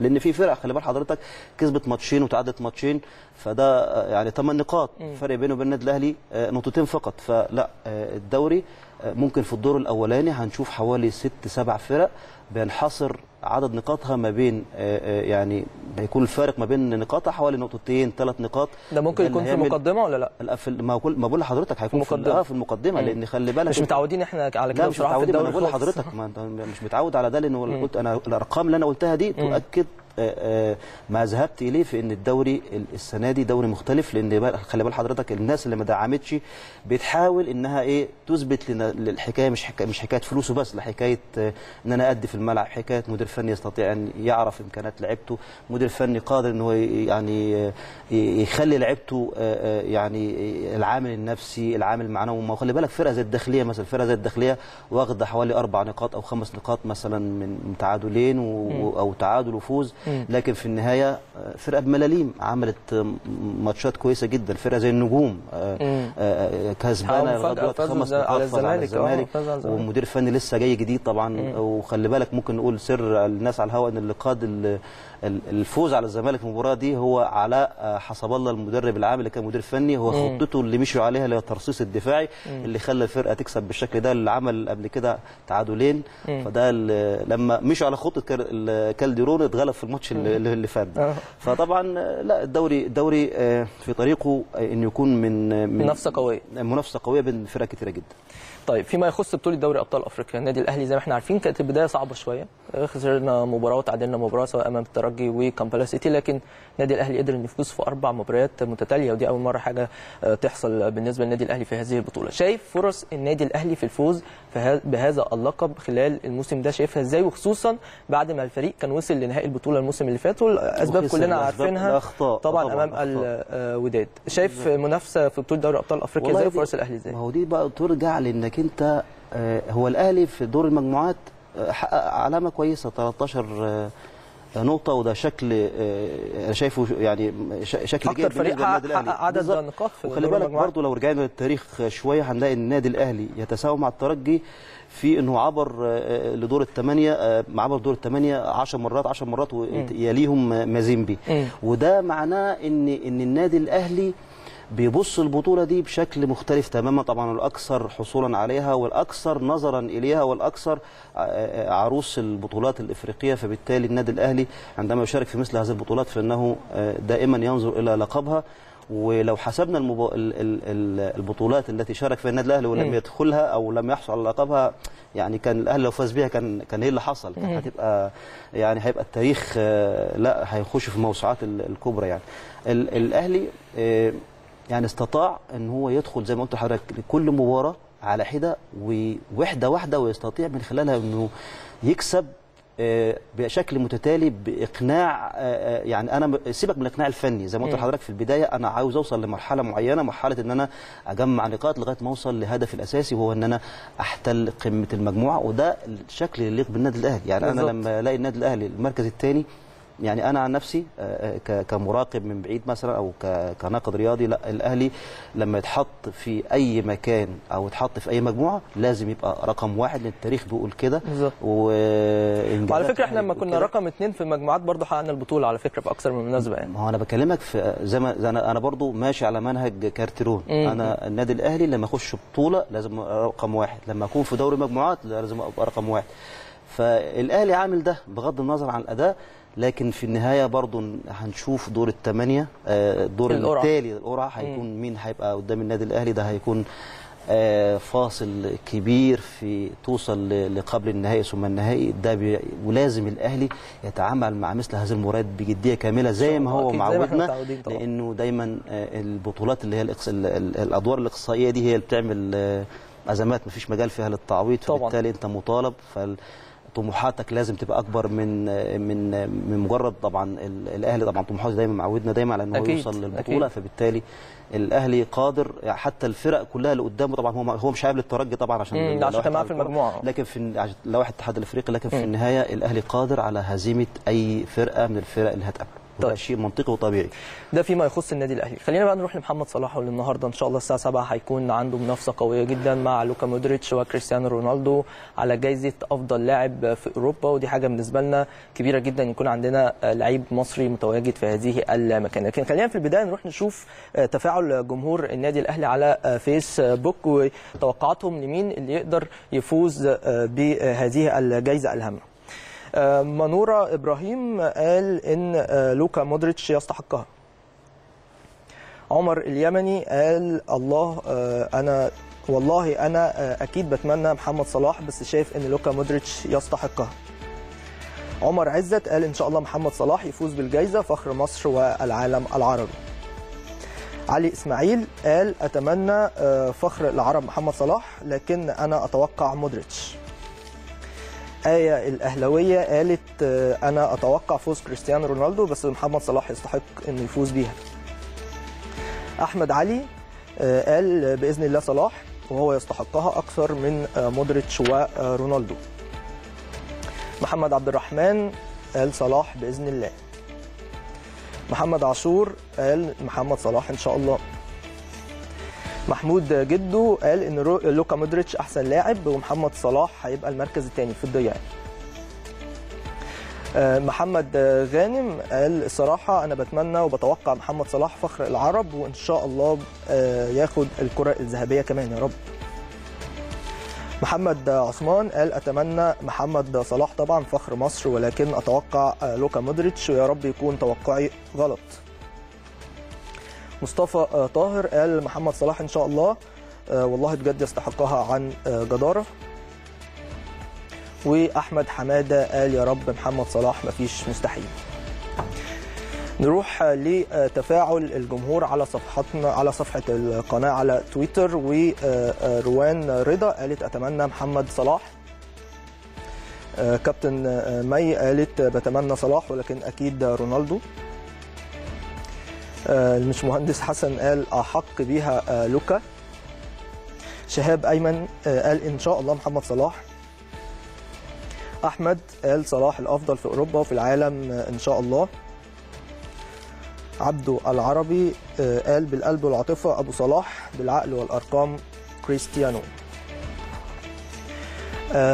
لان في فرق خلي بال حضرتك كسبت ماتشين وتعادلت ماتشين، فده يعني 8 نقاط فرق بينه وبين النادي الاهلي نقطتين فقط. فلا الدوري ممكن في الدور الاولاني هنشوف حوالي 6-7 فرق بينحصر عدد نقاطها ما بين يعني بيكون الفارق ما بين نقاطها حوالي نقطتين 3 نقاط. ده ممكن يكون في المقدمه ولا لا؟ لا في ما بقول لحضرتك هيكون في المقدمه لان خلي بالك مش متعودين احنا على كده بصراحه. مش متعودين. انا بقول لحضرتك ما انت مش متعود على ده لان قلت انا الارقام اللي انا قلتها دي تؤكد ما ذهبت اليه في ان الدوري السنه دي دوري مختلف لان خلي بال حضرتك الناس اللي ما دعمتش بتحاول انها ايه تثبت للحكايه مش حكايه فلوسه بس، لحكايه ان انا ادي في الملعب، حكايه مدير فني يستطيع ان يعرف امكانيات لعيبته، مدير فني قادر ان هو يعني يخلي لعيبته يعني العامل النفسي العامل المعنوي. ما خلي بالك فرقه زي الداخليه مثلا، فرقه زي الداخليه واخده حوالي 4 نقاط أو 5 نقاط مثلا من تعادلين او تعادل وفوز، لكن في النهايه فرقه بملاليم عملت ماتشات كويسه جدا. فرقه زي النجوم كسبانه لغايه 5 نقاط على الزمالك ومدير فني لسه جاي جديد طبعا. وخلي بالك ممكن نقول سر الناس على الهواء ان اللي قاد الفوز على الزمالك في المباراه دي هو علاء حسب الله المدرب العام اللي كان مدير فني، هو خطته اللي مشوا عليها اللي هي الترصيص الدفاعي اللي خلى الفرقه تكسب بالشكل ده، اللي عمل قبل كده تعادلين. فده لما مشوا على خطه كالديرون اتغلب في الماتش اللي فات ده. فطبعا لا الدوري في طريقه ان يكون من منافسه قويه بين فرق كتيره جدا. طيب فيما يخص بطوله دوري ابطال افريقيا، النادي الاهلي زي ما احنا عارفين كانت البدايه صعبه شويه، خسرنا مباراه وتعادلنا مباراه سواء امام الترجي وكامبالا سيتي، لكن النادي الاهلي قدر انه يفوز في 4 مباريات متتاليه ودي اول مره حاجه تحصل بالنسبه للنادي الاهلي في هذه البطوله. شايف فرص النادي الاهلي في الفوز بهذا اللقب خلال الموسم ده شايفها ازاي، وخصوصا بعد ما الفريق كان وصل لنهائي البطوله الموسم اللي فات والاسباب كلنا عارفينها طبعا امام الوداد، شايف منافسه في بطوله دوري ابطال افريقيا ازاي وفرص الاهلي ازاي؟ ما هو دي بقى ترجع لانك انت هو الاهلي في دور المجموعات حقق علامه كويسه 13 نقطة وده شكل شايفه يعني شكل جيد بالنسبة للنادي الأهلي. عدد النقاط في وخلي بالك برضه لو رجعنا للتاريخ شوية هنلاقي النادي الأهلي يتساوم مع الترجي في انه عبر لدور الثمانية، عبر دور الثمانية 10 مرات ويليهم مازيمبي، وده معناه ان النادي الأهلي بيبص البطولة دي بشكل مختلف تماما طبعا، والأكثر حصولا عليها والأكثر نظرا إليها والأكثر عروس البطولات الإفريقية. فبالتالي النادي الأهلي عندما يشارك في مثل هذه البطولات فإنه دائما ينظر إلى لقبها. ولو حسبنا البطولات التي شارك فيها النادي الاهلي ولم يدخلها او لم يحصل على لقبها، يعني كان الاهلي لو فاز بيها كان ايه اللي حصل؟ كان هتبقى يعني هيبقى التاريخ لا هيخش في الموسوعات الكبرى. يعني الأهلي يعني استطاع ان هو يدخل زي ما قلت لحضرتك لكل مباراه على حده ووحده واحده ويستطيع من خلالها انه يكسب بشكل متتالي باقناع. يعني انا سيبك من الاقناع الفني زي ما قلت لحضرتك في البدايه، انا عاوز اوصل لمرحله معينه، مرحله ان انا اجمع نقاط لغايه ما اوصل لهدفي الاساسي وهو ان انا احتل قمه المجموعه، وده الشكل اللي يليق بالنادي الاهلي. يعني بالزبط. انا لما الاقي النادي الاهلي المركز الثاني، يعني انا عن نفسي كمراقب من بعيد مثلا او كناقد رياضي، لا الاهلي لما يتحط في اي مكان او يتحط في اي مجموعه لازم يبقى رقم 1 لان التاريخ بيقول كده. وعلى فكره احنا لما كنا رقم 2 في المجموعات برضه حققنا البطوله على فكره في اكثر من مناسبه. يعني ما هو انا بكلمك في زي ما انا برضه ماشي على منهج كارترون، انا النادي الاهلي لما اخش بطوله لازم رقم 1، لما اكون في دوري مجموعات لازم ابقى رقم 1. فالاهلي عامل ده بغض النظر عن الاداء، لكن في النهايه برضه هنشوف دور الثمانيه الدور التالي القرعه هيكون مين هيبقى قدام النادي الاهلي. ده هيكون فاصل كبير في توصل لقبل النهائي ثم النهائي ده ولازم الاهلي يتعامل مع مثل هذه المباريات بجديه كامله زي ما هو معودنا، لانه دايما البطولات اللي هي الادوار الاقصائيه دي هي اللي بتعمل ازمات ما فيش مجال فيها للتعويض، فبالتالي انت مطالب طموحاتك لازم تبقى اكبر من مجرد طبعا. الاهلي طبعا طموحاته دايما معودنا دايما على انه يوصل للبطوله، فبالتالي الاهلي قادر حتى الفرق كلها اللي قدامه طبعا. هو مش هيقابل الترجي طبعا عشان كان معاه في المجموعه، لكن في لوائح الاتحاد الافريقي، لكن في النهايه الاهلي قادر على هزيمه اي فرقه من الفرق اللي هتقابله. طيب. شيء منطقي وطبيعي. ده فيما يخص النادي الاهلي. خلينا بقى نروح لمحمد صلاح، واللي النهارده ان شاء الله الساعه 7 هيكون عنده منافسه قويه جدا مع لوكا مودريتش وكريستيانو رونالدو على جائزه افضل لاعب في اوروبا، ودي حاجه بالنسبه لنا كبيره جدا يكون عندنا لعيب مصري متواجد في هذه المكان. لكن خلينا في البدايه نروح نشوف تفاعل جمهور النادي الاهلي على فيسبوك وتوقعاتهم لمين اللي يقدر يفوز بهذه الجائزه الهامه. منورة إبراهيم قال إن لوكا مودريتش يستحقها. عمر اليمني قال الله أنا والله أنا أكيد بتمنى محمد صلاح بس شايف إن لوكا مودريتش يستحقها. عمر عزت قال إن شاء الله محمد صلاح يفوز بالجائزة فخر مصر والعالم العربي. علي إسماعيل قال أتمنى فخر العرب محمد صلاح لكن أنا أتوقع مودريتش. آية الأهلاوية قالت أنا أتوقع فوز كريستيانو رونالدو بس محمد صلاح يستحق إنه يفوز بيها. أحمد علي قال بإذن الله صلاح وهو يستحقها أكثر من مودريتش ورونالدو. محمد عبد الرحمن قال صلاح بإذن الله. محمد عاشور قال محمد صلاح إن شاء الله. محمود جدو قال ان لوكا مودريتش احسن لاعب ومحمد صلاح هيبقى المركز الثاني في الضياع. محمد غانم قال الصراحه انا بتمنى وبتوقع محمد صلاح فخر العرب وان شاء الله ياخد الكره الذهبيه كمان يا رب. محمد عثمان قال اتمنى محمد صلاح طبعا فخر مصر ولكن اتوقع لوكا مودريتش ويا رب يكون توقعي غلط. مصطفى طاهر قال محمد صلاح إن شاء الله والله بجد يستحقها عن جدارة. وأحمد حمادة قال يا رب محمد صلاح مفيش مستحيل. نروح لتفاعل الجمهور على صفحتنا على صفحة القناة على تويتر. وروان رضا قالت أتمنى محمد صلاح. كابتن مي قالت بتمنى صلاح ولكن أكيد رونالدو. مش مهندس حسن قال أحق بيها لوكا. شهاب أيمن قال إن شاء الله محمد صلاح. أحمد قال صلاح الأفضل في أوروبا وفي العالم إن شاء الله. عبده العربي قال بالقلب والعاطفة أبو صلاح بالعقل والأرقام كريستيانو.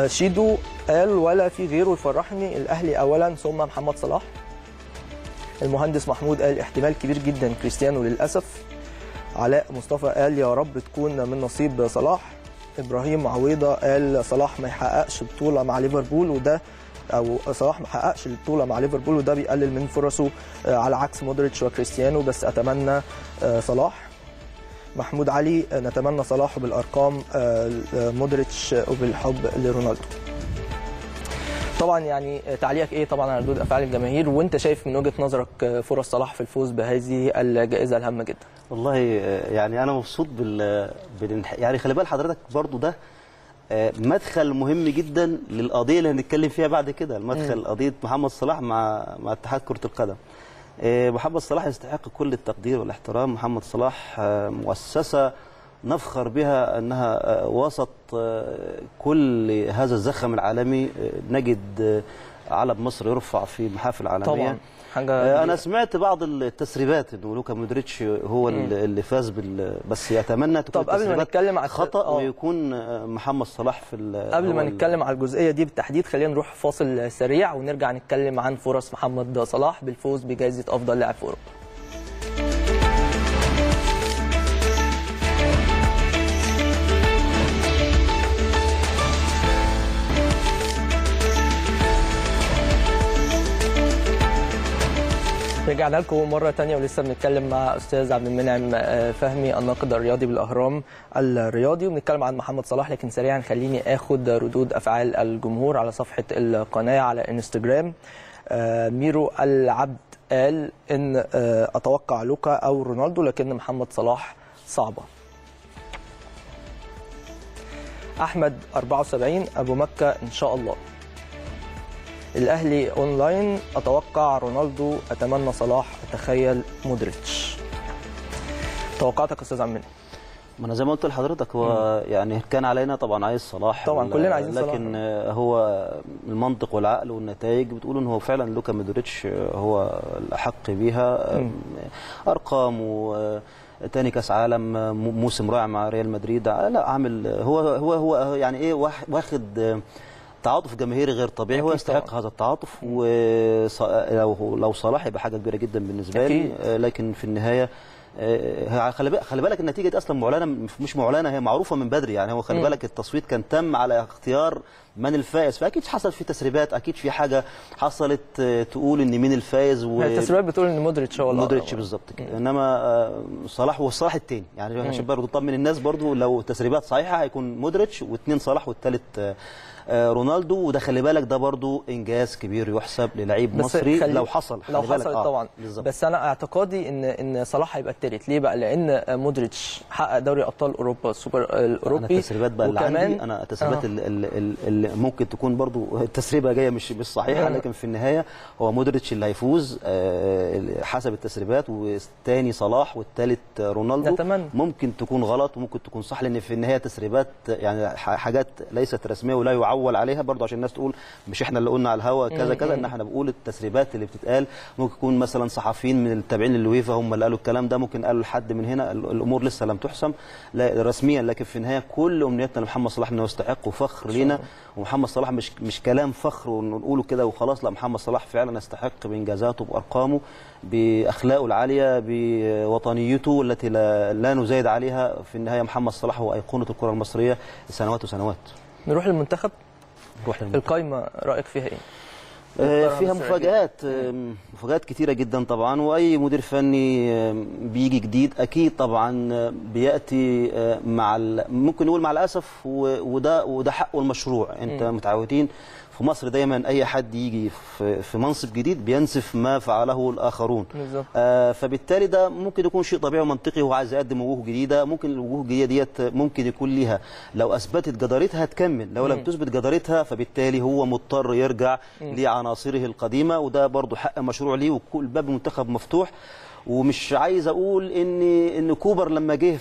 شيدو قال ولا في غيره يفرحني الأهلي أولا ثم محمد صلاح. المهندس محمود قال احتمال كبير جدا كريستيانو للأسف. علاء مصطفى قال يا رب تكون من نصيب صلاح. إبراهيم عويضة قال صلاح ما يحققش بطولة مع ليفربول وده أو صلاح ما يحققش البطولة مع ليفربول وده بيقلل من فرصه على عكس مودريتش وكريستيانو بس أتمنى صلاح. محمود علي نتمنى صلاح بالأرقام مودريتش وبالحب لرونالدو. طبعا يعني تعليقك ايه طبعا على ردود افعال الجماهير وانت شايف من وجهه نظرك فرص صلاح في الفوز بهذه الجائزه الهامه جدا؟ والله يعني انا مبسوط يعني خلي بال حضرتك برضو ده مدخل مهم جدا للقضيه اللي هنتكلم فيها بعد كده، المدخل قضيه محمد صلاح مع اتحاد كره القدم. محمد صلاح يستحق كل التقدير والاحترام، محمد صلاح مؤسسه نفخر بها أنها وسط كل هذا الزخم العالمي نجد علم مصر يرفع في محافل عالمية طبعا. أنا سمعت بعض التسريبات إنه لوكا مودريتش هو اللي فاز بس يتمنى تكون طب قبل ما نتكلم على خطأ ويكون محمد صلاح في قبل ما نتكلم على الجزئية دي بالتحديد خلينا نروح فاصل سريع ونرجع نتكلم عن فرص محمد صلاح بالفوز بجائزة أفضل لاعب في أوروبا. رجعنا لكم مرة تانية ولسه بنتكلم مع أستاذ عبد المنعم فهمي الناقد الرياضي بالأهرام الرياضي وبنتكلم عن محمد صلاح. لكن سريعا خليني آخد ردود أفعال الجمهور على صفحة القناة على انستجرام. ميرو العبد قال إن أتوقع لوكا أو رونالدو لكن محمد صلاح صعبة. أحمد 74 أبو مكة إن شاء الله. الأهلي أونلاين أتوقع رونالدو أتمنى صلاح أتخيل مودريتش. توقعاتك أستاذ عمنا؟ ما انا زي ما قلت لحضرتك هو يعني كان علينا طبعا عايز صلاح، طبعا كلنا عايزين صلاح، لكن هو المنطق والعقل والنتائج بتقول ان هو فعلا لوكا مودريتش هو الاحق بيها. ارقام وتاني كاس عالم، موسم رائع مع ريال مدريد، لا عامل هو يعني ايه، واخد تعاطف جماهيري غير طبيعي، هو يستحق هذا التعاطف، ولو صلاح يبقى حاجه كبيره جدا بالنسبه لي. لكن في النهايه خلي بالك النتيجه دي اصلا معلنه، مش معلنه، هي معروفه من بدري، يعني هو خلي بالك التصويت كان تم على اختيار من الفائز، فاكيد حصلت في تسريبات، اكيد في حاجه حصلت تقول ان مين الفائز، التسريبات بتقول ان مودريتش هو مودريتش بالظبط كده، انما صلاح والصلاح الثاني، يعني عشان برضه نطمن الناس، برضه لو التسريبات صحيحه هيكون مودريتش واثنين صلاح والثالث رونالدو، وده خلي بالك ده برضو انجاز كبير يحسب للاعيب مصري لو حصل طبعا. بس انا اعتقادي ان صلاح هيبقى التالت. ليه بقى؟ لان مودريتش حقق دوري ابطال اوروبا، السوبر الاوروبي. انا التسريبات بقى اللي عندي، انا التسريبات اللي ممكن تكون برضو التسريبه جايه مش صحيحه، لكن في النهايه هو مودريتش اللي هيفوز حسب التسريبات، والثاني صلاح والثالث رونالدو. نتمنى. ممكن تكون غلط وممكن تكون صح، لان في النهايه تسريبات، يعني حاجات ليست رسميه ولا يعود عليها، برضه عشان الناس تقول مش احنا اللي قلنا على الهوا كذا كذا، ان احنا بنقول التسريبات اللي بتتقال، ممكن يكون مثلا صحفيين من التابعين للويفا هم اللي قالوا الكلام ده، ممكن قالوا لحد من هنا، الامور لسه لم تحسم رسميا، لكن في النهايه كل امنياتنا لمحمد صلاح انه يستحق، وفخر لينا، ومحمد صلاح مش كلام فخر ونقوله كده وخلاص، لا محمد صلاح فعلا يستحق بانجازاته بارقامه باخلاقه العاليه بوطنيته التي لا نزايد عليها. في النهايه محمد صلاح هو ايقونه الكره المصريه لسنوات وسنوات. نروح للمنتخب. القايمة رأيك فيها ايه؟ فيها مفاجآت كتيرة جدا طبعا، وأي مدير فني بيجي جديد أكيد طبعا بيأتي مع ممكن نقول مع الأسف، وده حقه المشروع. أنت متعودين في مصر دايما أي حد يجي في منصب جديد بينسف ما فعله الآخرون، فبالتالي ده ممكن يكون شيء طبيعي ومنطقي، وهو عايز يقدم وجوه جديدة، ممكن الوجوه الجديدة ديت ممكن يكون ليها لو أثبتت جدارتها تكمل، لو لم تثبت جدارتها فبالتالي هو مضطر يرجع لعناصره القديمة، وده برضه حق مشروع ليه، وكل باب منتخب مفتوح. ومش عايز اقول ان كوبر لما جه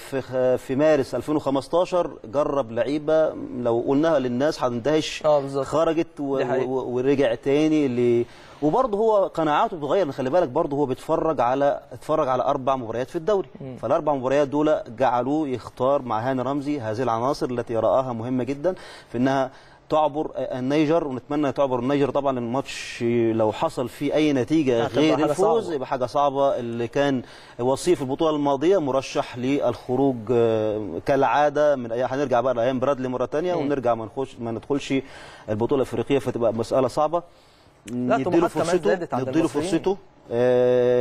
في مارس 2015 جرب لعيبه لو قلناها للناس هتندهش، خرجت ورجع تاني وبرضه هو قناعاته بتتغير. خلي بالك برضه هو اتفرج على 4 مباريات في الدوري، فالاربع مباريات دول جعلوه يختار مع هاني رمزي هذه العناصر التي رآها مهمه جدا في انها تعبر النيجر، ونتمنى تعبر النيجر طبعا. الماتش لو حصل فيه اي نتيجه غير الفوز يبقى حاجه صعبه، اللي كان وصيف البطوله الماضيه مرشح للخروج كالعاده من اي، هنرجع بقى لايام برادلي مره ثانيه ونرجع ما ندخلش البطوله الافريقيه، فتبقى مساله صعبه. نديله فرصته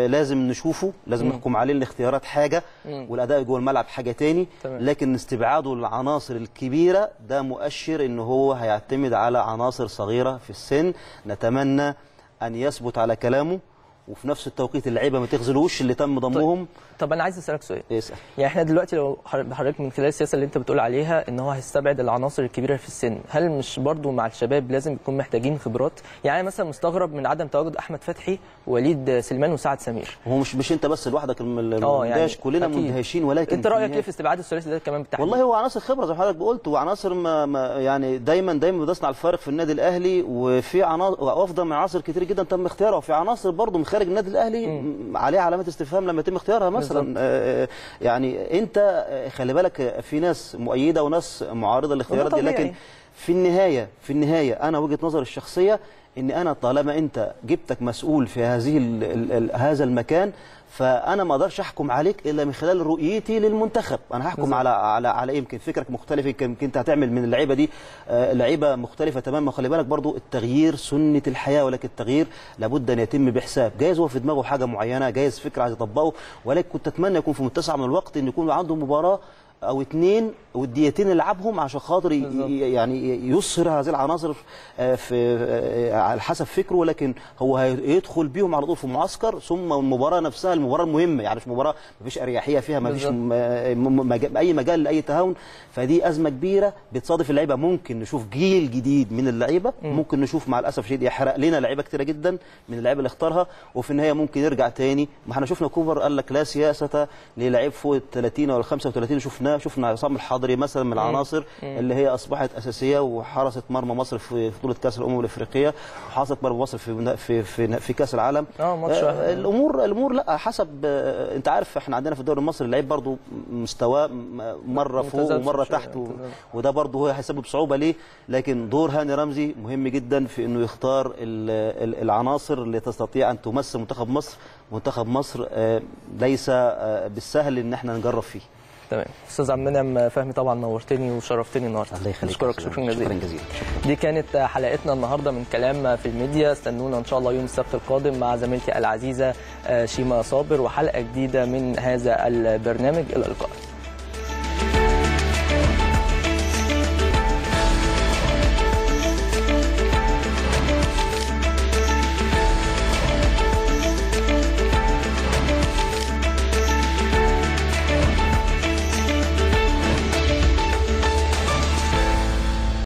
لازم نشوفه، لازم نحكم عليه، الاختيارات حاجه والاداء جوه الملعب حاجه تاني، لكن استبعاده للعناصر الكبيره ده مؤشر ان هو هيعتمد على عناصر صغيره في السن. نتمنى ان يثبت على كلامه، وفي نفس التوقيت اللعيبه ما تخذلوش اللي تم ضمهم. طب انا عايز اسالك سؤال. اسال. يعني احنا دلوقتي لو حضرتك من خلال السياسه اللي انت بتقول عليها ان هو هيستبعد العناصر الكبيره في السن، هل مش برضو مع الشباب لازم يكون محتاجين خبرات؟ يعني مثلا مستغرب من عدم تواجد احمد فتحي وليد سليمان وسعد سمير. هو مش انت بس لوحدك يعني كلنا مندهشين، ولكن انت رايك ايه في استبعاد الثلاثي ده كمان بالتحديد؟ والله هو عناصر خبره زي ما حضرتك قلت، وعناصر ما يعني دايما بتصنع الفارق في النادي الاهلي، وفي عناصر افضل من عناصر كتير جدا تم اختيارها، وفي عناصر برضو من خارج النادي الاهلي عليها علامات استفهام لما يتم اختيارها مثلا. يعني انت خلي بالك في ناس مؤيده وناس معارضه للاختيارات دي، لكن في النهايه انا وجهه نظري الشخصيه ان انا طالما انت جبتك مسؤول في هذا المكان، فانا ما اقدرش احكم عليك الا من خلال رؤيتي للمنتخب. انا هحكم على يمكن فكرك مختلف، يمكن انت هتعمل من اللعيبه دي لعيبه مختلفه تماما. خلي بالك برضو التغيير سنه الحياه، ولكن التغيير لابد ان يتم بحساب. جايز هو في دماغه حاجه معينه، جايز فكره عايز يطبقه، ولكن كنت اتمنى يكون في متسع من الوقت ان يكون عنده مباراه او 2 وديتين يلعبهم عشان خاطر يعني يصهر هذه العناصر في على حسب فكره، ولكن هو هيدخل بيهم على طول في معسكر، ثم المباراه نفسها المباراه المهمه، يعني مش مباراه مفيش اريحيه فيها، مفيش اي مجال لاي تهاون، فدي ازمه كبيره بتصادف اللعيبه. ممكن نشوف جيل جديد من اللعيبه، ممكن نشوف مع الاسف شديد يحرق لنا لعيبه كتيره جدا من اللعيبه اللي اختارها، وفي النهايه ممكن يرجع تاني. ما احنا شفنا كوبر قال لك لا سياسه للاعيب فوق ال 30 او ال 35، شفناه شفناه، شفنا عصام الحضري مثلا من العناصر اللي هي اصبحت اساسيه وحرست مرمى مصر في بطوله كاس الامم الافريقيه، وحرست مرمى مصر في في في, في كاس العالم. الامور لا حسب، انت عارف احنا عندنا في الدوري المصري اللعيب برضه مستواه مره فوق ومره تحت، وده برضه هو هيسبب صعوبه ليه. لكن دور هاني رمزي مهم جدا في انه يختار العناصر اللي تستطيع ان تمثل منتخب مصر. منتخب مصر ليس بالسهل ان احنا نجرب فيه. تمام استاذ عبد المنعم فهمي، طبعا نورتني وشرفتني النهارده. الله يخليك، اشكرك شكرا جزيلا. دي كانت حلقتنا النهارده من كلام في الميديا. استنونا ان شاء الله يوم السبت القادم مع زميلتي العزيزه شيماء صابر وحلقه جديده من هذا البرنامج. الى اللقاء.